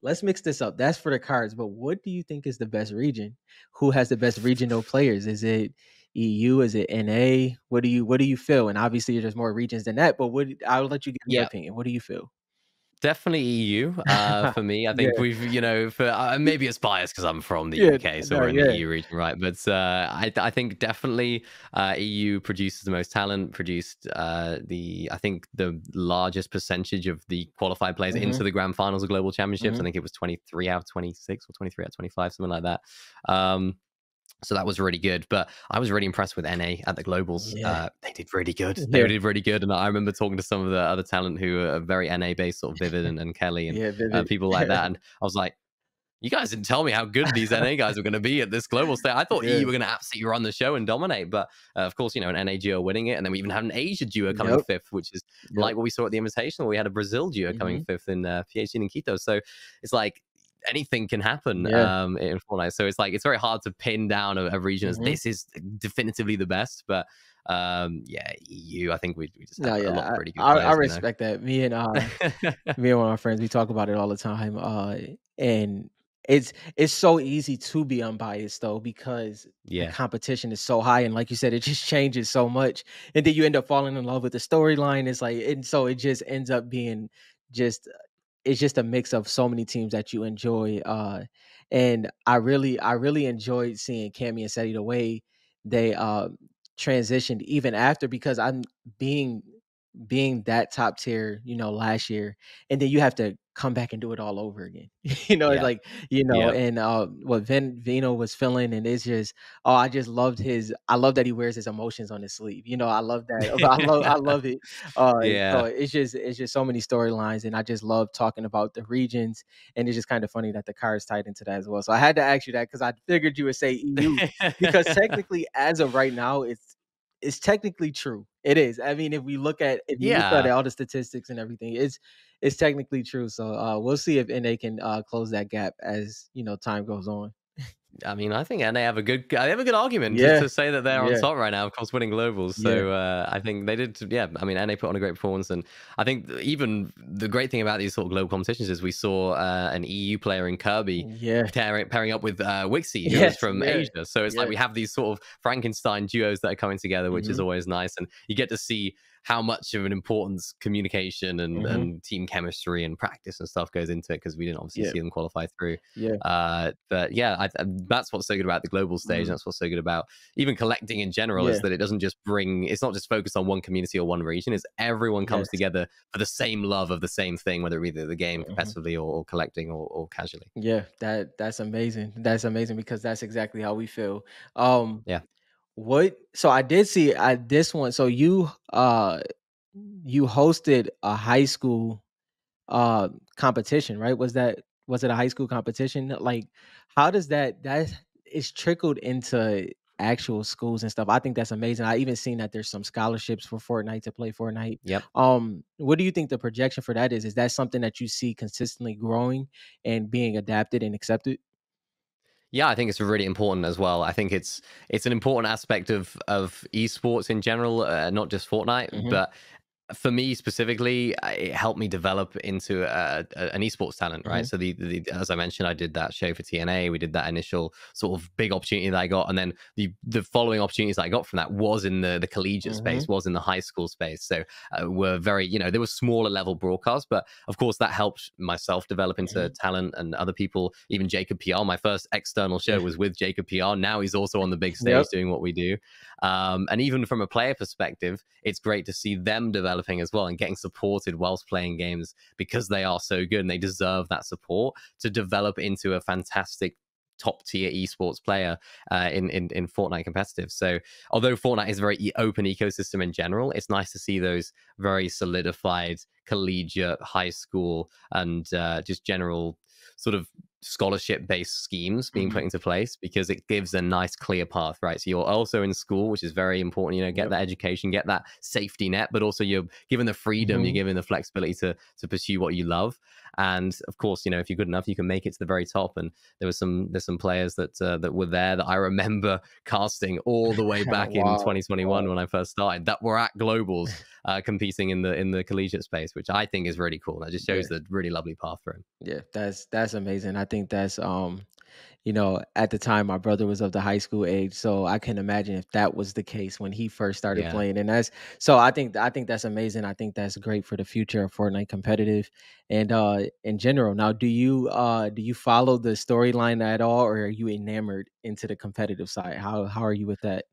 let's mix this up. That's for the cards. But what do you think is the best region? Who has the best regional players? Is it E U? Is it N A? What do you What do you feel? And obviously, there's more regions than that. But what I'll let you give yeah. your opinion. What do you feel? Definitely E U uh, for me. I think yeah. we've, you know, for uh, maybe it's biased because I'm from the yeah, U K, so no, we're in yeah. the E U region, right? But uh, I, I think definitely uh, E U produces the most talent, produced uh, the, I think the largest percentage of the qualified players mm-hmm. into the grand finals of global championships. Mm-hmm. I think it was twenty-three out of twenty-six or twenty-three out of twenty-five, something like that. Um, So that was really good. But I was really impressed with N A at the Globals. Yeah. Uh, they did really good. They yeah. did really good. And I remember talking to some of the other talent who are very N A-based, sort of Vivid and, and Kelly and yeah, uh, people like that. And I was like, you guys didn't tell me how good these N A guys were going to be at this global stage. I thought yeah. E U were going to absolutely run the show and dominate. But uh, of course, you know, an N A duo winning it. And then we even had an Asia duo coming yep. fifth, which is yep. like what we saw at the Invitational. We had a Brazil duo mm-hmm. coming fifth in uh, P H D and Quito. So it's like, anything can happen yeah. um in Fortnite, so it's like it's very hard to pin down a, a region mm-hmm. as this is definitively the best. But um yeah, E U, I think we, we just have no, yeah, a lot of pretty good I, players, I respect that. Me and uh me and one of my friends, we talk about it all the time, uh and it's it's so easy to be unbiased though, because yeah. the competition is so high, and like you said, it just changes so much, and then you end up falling in love with the storyline. It's like, and so it just ends up being just it's just a mix of so many teams that you enjoy. Uh, and I really, I really enjoyed seeing Cammy and Seti the way they uh, transitioned even after, because I'm being, being that top tier, you know, last year, and then you have to come back and do it all over again, you know, yeah. like, you know, yep. and uh, what Vin, Vino was feeling, and it's just, oh, I just loved his, I love that he wears his emotions on his sleeve. You know, I love that. I love, I love it. Uh, yeah. So it's just, it's just so many storylines, and I just love talking about the regions, and it's just kind of funny that the cards tied into that as well. So I had to ask you that because I figured you would say E U, because technically as of right now, it's, it's technically true. It is. I mean, if we look at if you yeah. look at all the statistics and everything, it's it's technically true. So uh, we'll see if N A can uh, close that gap as, you know, time goes on. I mean, I think N A have a good, they have a good argument yeah. to, to say that they're yeah. on top right now, of course, winning globals. So yeah. uh, I think they did. Yeah, I mean, N A put on a great performance, and I think even the great thing about these sort of global competitions is we saw uh, an E U player in Kirby yeah. tearing, pairing up with uh, Wixie, who yes. is from yeah. Asia. So it's yeah. like we have these sort of Frankenstein duos that are coming together, which mm-hmm. is always nice, and you get to see how much of an importance communication and, mm-hmm. and team chemistry and practice and stuff goes into it, because we didn't obviously yeah. see them qualify through. Yeah. Uh, but yeah, I, that's what's so good about the global stage. Mm-hmm. That's what's so good about even collecting in general yeah. is that it doesn't just bring, it's not just focused on one community or one region. It's everyone comes yes. together for the same love of the same thing, whether it be the game mm-hmm. competitively or, or collecting or, or casually. Yeah, that that's amazing. That's amazing, because that's exactly how we feel. Um, yeah. What so I did see I this one so you uh you hosted a high school uh competition, right? Was that was it a high school competition? Like, how does that that is trickled into actual schools and stuff? I think that's amazing. I even seen that there's some scholarships for Fortnite to play Fortnite. Yep. Um, what do you think the projection for that is? Is that something that you see consistently growing and being adapted and accepted? Yeah, I think it's really important as well. I think it's it's an important aspect of of esports in general, uh, not just Fortnite, mm-hmm. but for me specifically, it helped me develop into a, a, an esports talent, right? Mm-hmm. So the, the as I mentioned, I did that show for T N A. We did that initial sort of big opportunity that I got, and then the the following opportunities that I got from that was in the the collegiate mm-hmm. space, was in the high school space. So uh, we're very, you know, there were smaller level broadcasts, but of course that helped myself develop into mm-hmm. talent and other people. Even Jacob P R, my first external show was with Jacob P R. Now he's also on the big stage yep. doing what we do, um, and even from a player perspective, it's great to see them develop as well and getting supported whilst playing games, because they are so good and they deserve that support to develop into a fantastic top tier esports player uh, in, in in Fortnite competitive. So although Fortnite is a very open ecosystem in general, it's nice to see those very solidified collegiate, high school, and uh, just general sort of scholarship-based schemes being mm-hmm. put into place, because it gives a nice clear path, right? So you're also in school, which is very important, you know, get yep. that education, get that safety net, but also you're given the freedom, mm-hmm. you're given the flexibility to to pursue what you love. And of course, you know, if you're good enough, you can make it to the very top. And there was some there's some players that uh, that were there that I remember casting all the way back wow. in twenty twenty-one wow. when I first started, that were at globals uh, competing in the in the collegiate space, which I think is really cool. That just shows yeah. the really lovely path for him. Yeah, that's that's amazing. I think that's um, you know, at the time my brother was of the high school age, so I can imagine if that was the case when he first started yeah. playing. And that's so I think I think that's amazing. I think that's great for the future of Fortnite competitive and uh in general. Now, do you uh do you follow the storyline at all, or are you enamored into the competitive side? How how are you with that?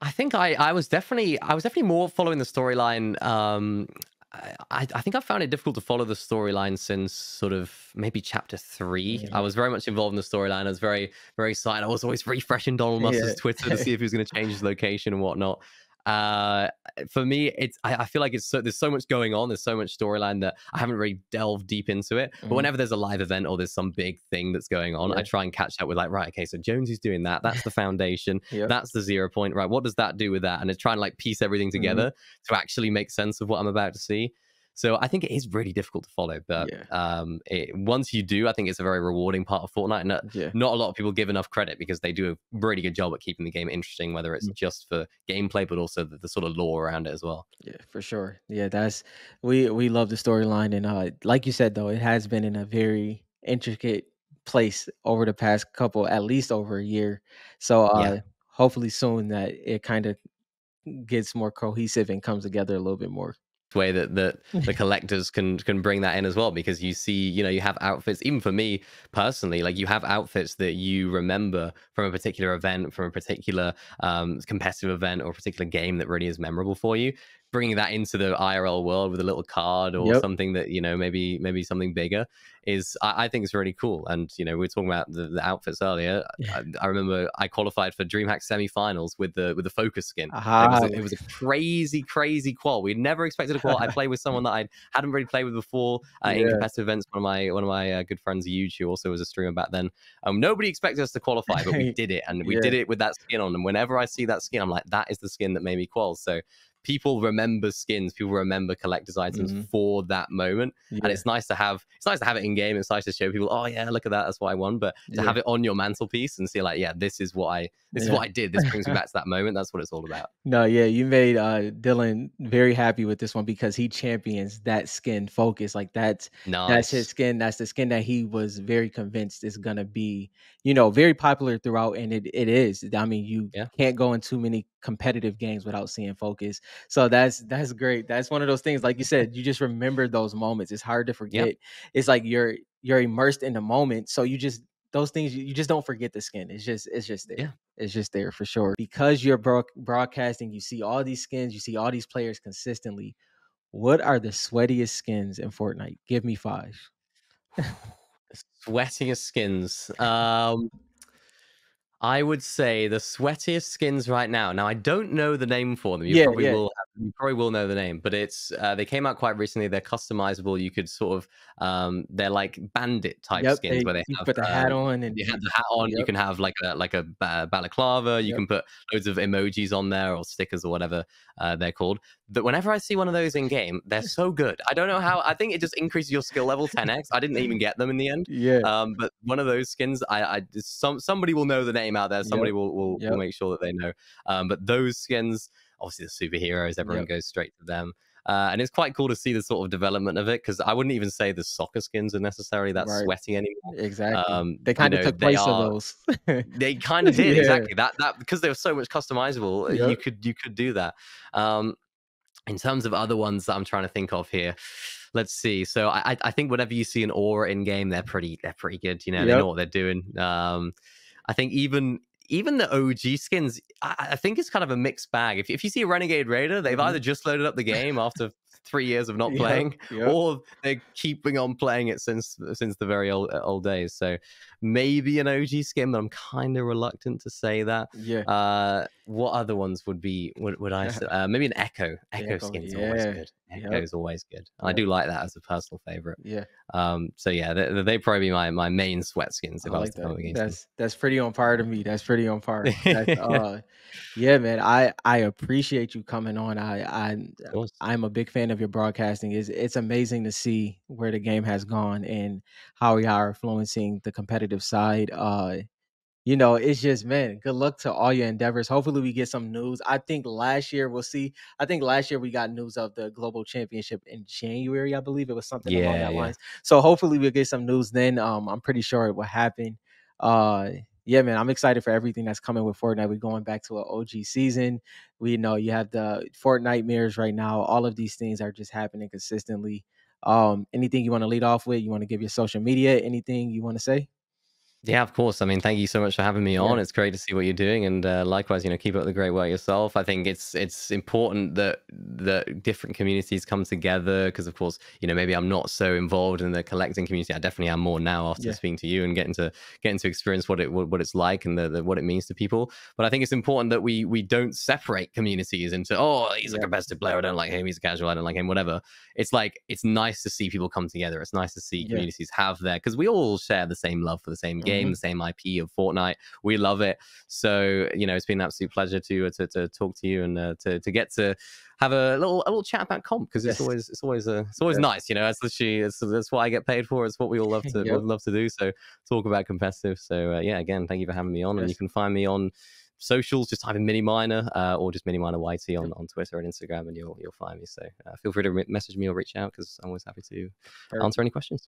I think I I was definitely I was definitely more following the storyline. Um I, I think I found it difficult to follow the storyline since sort of maybe chapter three. Yeah. I was very much involved in the storyline. I was very, very excited. I was always refreshing Donald Musk's yeah. Twitter to see if he was going to change his location and whatnot. Uh, for me, it's I, I feel like it's so, there's so much going on. There's so much storyline that I haven't really delved deep into it. Mm-hmm. But whenever there's a live event or there's some big thing that's going on, yeah. I try and catch up with like, right, okay, so Jonesy's doing that. That's the foundation. yep. That's the zero point. Right, what does that do with that? And I try and like piece everything together mm-hmm. to actually make sense of what I'm about to see. So I think it is really difficult to follow, but yeah. um, it, once you do, I think it's a very rewarding part of Fortnite. And uh, yeah. not a lot of people give enough credit, because they do a really good job at keeping the game interesting, whether it's mm-hmm. just for gameplay, but also the, the sort of lore around it as well. Yeah, for sure. Yeah, that's we we love the storyline, and uh, like you said, though, it has been in a very intricate place over the past couple, at least over a year. So uh, yeah. hopefully soon that it kind of gets more cohesive and comes together a little bit more. Way that that the collectors can can bring that in as well, because you see, you know, you have outfits, even for me personally, like you have outfits that you remember from a particular event, from a particular um competitive event or a particular game that really is memorable for you. Bringing that into the I R L world with a little card or yep. something that, you know, maybe maybe something bigger is, I, I think it's really cool. And, you know, we were talking about the, the outfits earlier. I, I remember I qualified for DreamHack semifinals with the with the Focus skin. Uh-huh. It was a, it was a crazy, crazy qual. We'd never expected a qual. I played with someone that I hadn't really played with before uh, yeah. in competitive events. One of my one of my uh, good friends, Yuge, who also was a streamer back then. Um, nobody expected us to qualify, but we did it, and we yeah. did it with that skin on. And whenever I see that skin, I'm like, that is the skin that made me qual. So people remember skins, people remember collector's items mm-hmm. for that moment. Yeah. And it's nice to have, it's nice to have it in game. It's nice to show people, oh yeah, look at that, that's what I won. But to yeah. have it on your mantelpiece and see like, yeah, this is what I, this yeah. is what I did. This brings me back to that moment. That's what it's all about. No, yeah, you made uh, Dylan very happy with this one because he champions that skin Focus. Like that's, nice. that's his skin. That's the skin that he was very convinced is going to be, you know, very popular throughout. And it, it is. I mean, you yeah. can't go in too many competitive games without seeing Focus. So that's that's great. That's one of those things, like you said, you just remember those moments. It's hard to forget. Yep. It's like you're you're immersed in the moment, so you just those things you just don't forget the skin. It's just it's just there. Yeah. It's just there for sure. Because you're bro- broadcasting, you see all these skins, you see all these players consistently. What are the sweatiest skins in Fortnite? Give me five. Sweatiest skins. Um I would say the sweatiest skins right now. Now, I don't know the name for them. You, yeah, probably, yeah. will, you probably will know the name, but it's uh, they came out quite recently. They're customizable. You could sort of, um, they're like bandit type yep, skins they, where they have put the hat um, on. And you have the hat on. Yep. You can have like a, like a uh, balaclava. You yep. can put loads of emojis on there or stickers or whatever uh, they're called. But whenever I see one of those in game, they're so good. I don't know how. I think it just increases your skill level ten x. I didn't even get them in the end. Yeah. Um, but one of those skins, I, I some somebody will know the name out there. Somebody yep. will will, yep. will make sure that they know. Um, but those skins, obviously the superheroes, everyone yep. goes straight to them. Uh, and it's quite cool to see the sort of development of it because I wouldn't even say the soccer skins are necessarily that right. sweaty anymore. Exactly. Um, they kind of you know, took place are, of those. They kind of did yeah. exactly that that because they were so much customizable. Yep. You could you could do that. Um, in terms of other ones that I'm trying to think of here, let's see. So I I think whenever you see an aura in game, they're pretty they're pretty good. You know yep. they know what they're doing. Um, I think even even the O G skins, I, I think it's kind of a mixed bag. If, if you see a Renegade Raider, they've mm-hmm. either just loaded up the game after three years of not playing, yeah, yeah. or they're keeping on playing it since since the very old old days. So maybe an O G skin, but I'm kind of reluctant to say that. Yeah. Uh, what other ones would be? Would, would I say? Uh, maybe an Echo. Echo, Echo skin's yeah. always good. Echo is yep. always good. Yep. I do like that as a personal favorite. Yeah. Um. So yeah, they they probably be my my main sweat skins. If I, I was like that. Against that's them. That's pretty on par to me. That's pretty on par. That's, uh, yeah, man. I I appreciate you coming on. I I I'm a big fan of your broadcasting. Is it's amazing to see where the game has gone and how y'all are influencing the competitive side. Uh. You know, it's just, man, good luck to all your endeavors. Hopefully we get some news. I think last year we'll see. I think last year we got news of the global championship in January. I believe it was something yeah, along that yeah. lines. So hopefully we'll get some news then. Um, I'm pretty sure it will happen. Uh, yeah, man, I'm excited for everything that's coming with Fortnite. We're going back to an O G season. We know you have the Fortnite mirrors right now. All of these things are just happening consistently. Um, anything you want to lead off with? You want to give your social media? Anything you want to say? Yeah, of course. I mean, thank you so much for having me on. Yeah. It's great to see what you're doing. And uh, likewise, you know, keep up the great work yourself. I think it's it's important that that different communities come together because, of course, you know, maybe I'm not so involved in the collecting community. I definitely am more now after yeah. speaking to you and getting to getting to experience what it what, what it's like and the, the, what it means to people. But I think it's important that we we don't separate communities into, oh, he's yeah. a competitive player. I don't like him. He's a casual. I don't like him, whatever. It's like it's nice to see people come together. It's nice to see communities yeah. have there because we all share the same love for the same game. game mm-hmm. the same I P of Fortnite. We love it. So you know, it's been an absolute pleasure to uh, to, to talk to you and uh, to to get to have a little a little chat about comp because yes. it's always it's always uh, it's always yes. nice, you know. That's literally it's, that's what I get paid for. It's what we all love to yep. love to do. So talk about competitive. So uh, yeah, again, thank you for having me on. Yes. And you can find me on socials. Just type in MiniMiner uh, or just MiniMiner Y T on, on Twitter and Instagram, and you'll you'll find me. So uh, feel free to re- message me or reach out because I'm always happy to Perfect. Answer any questions.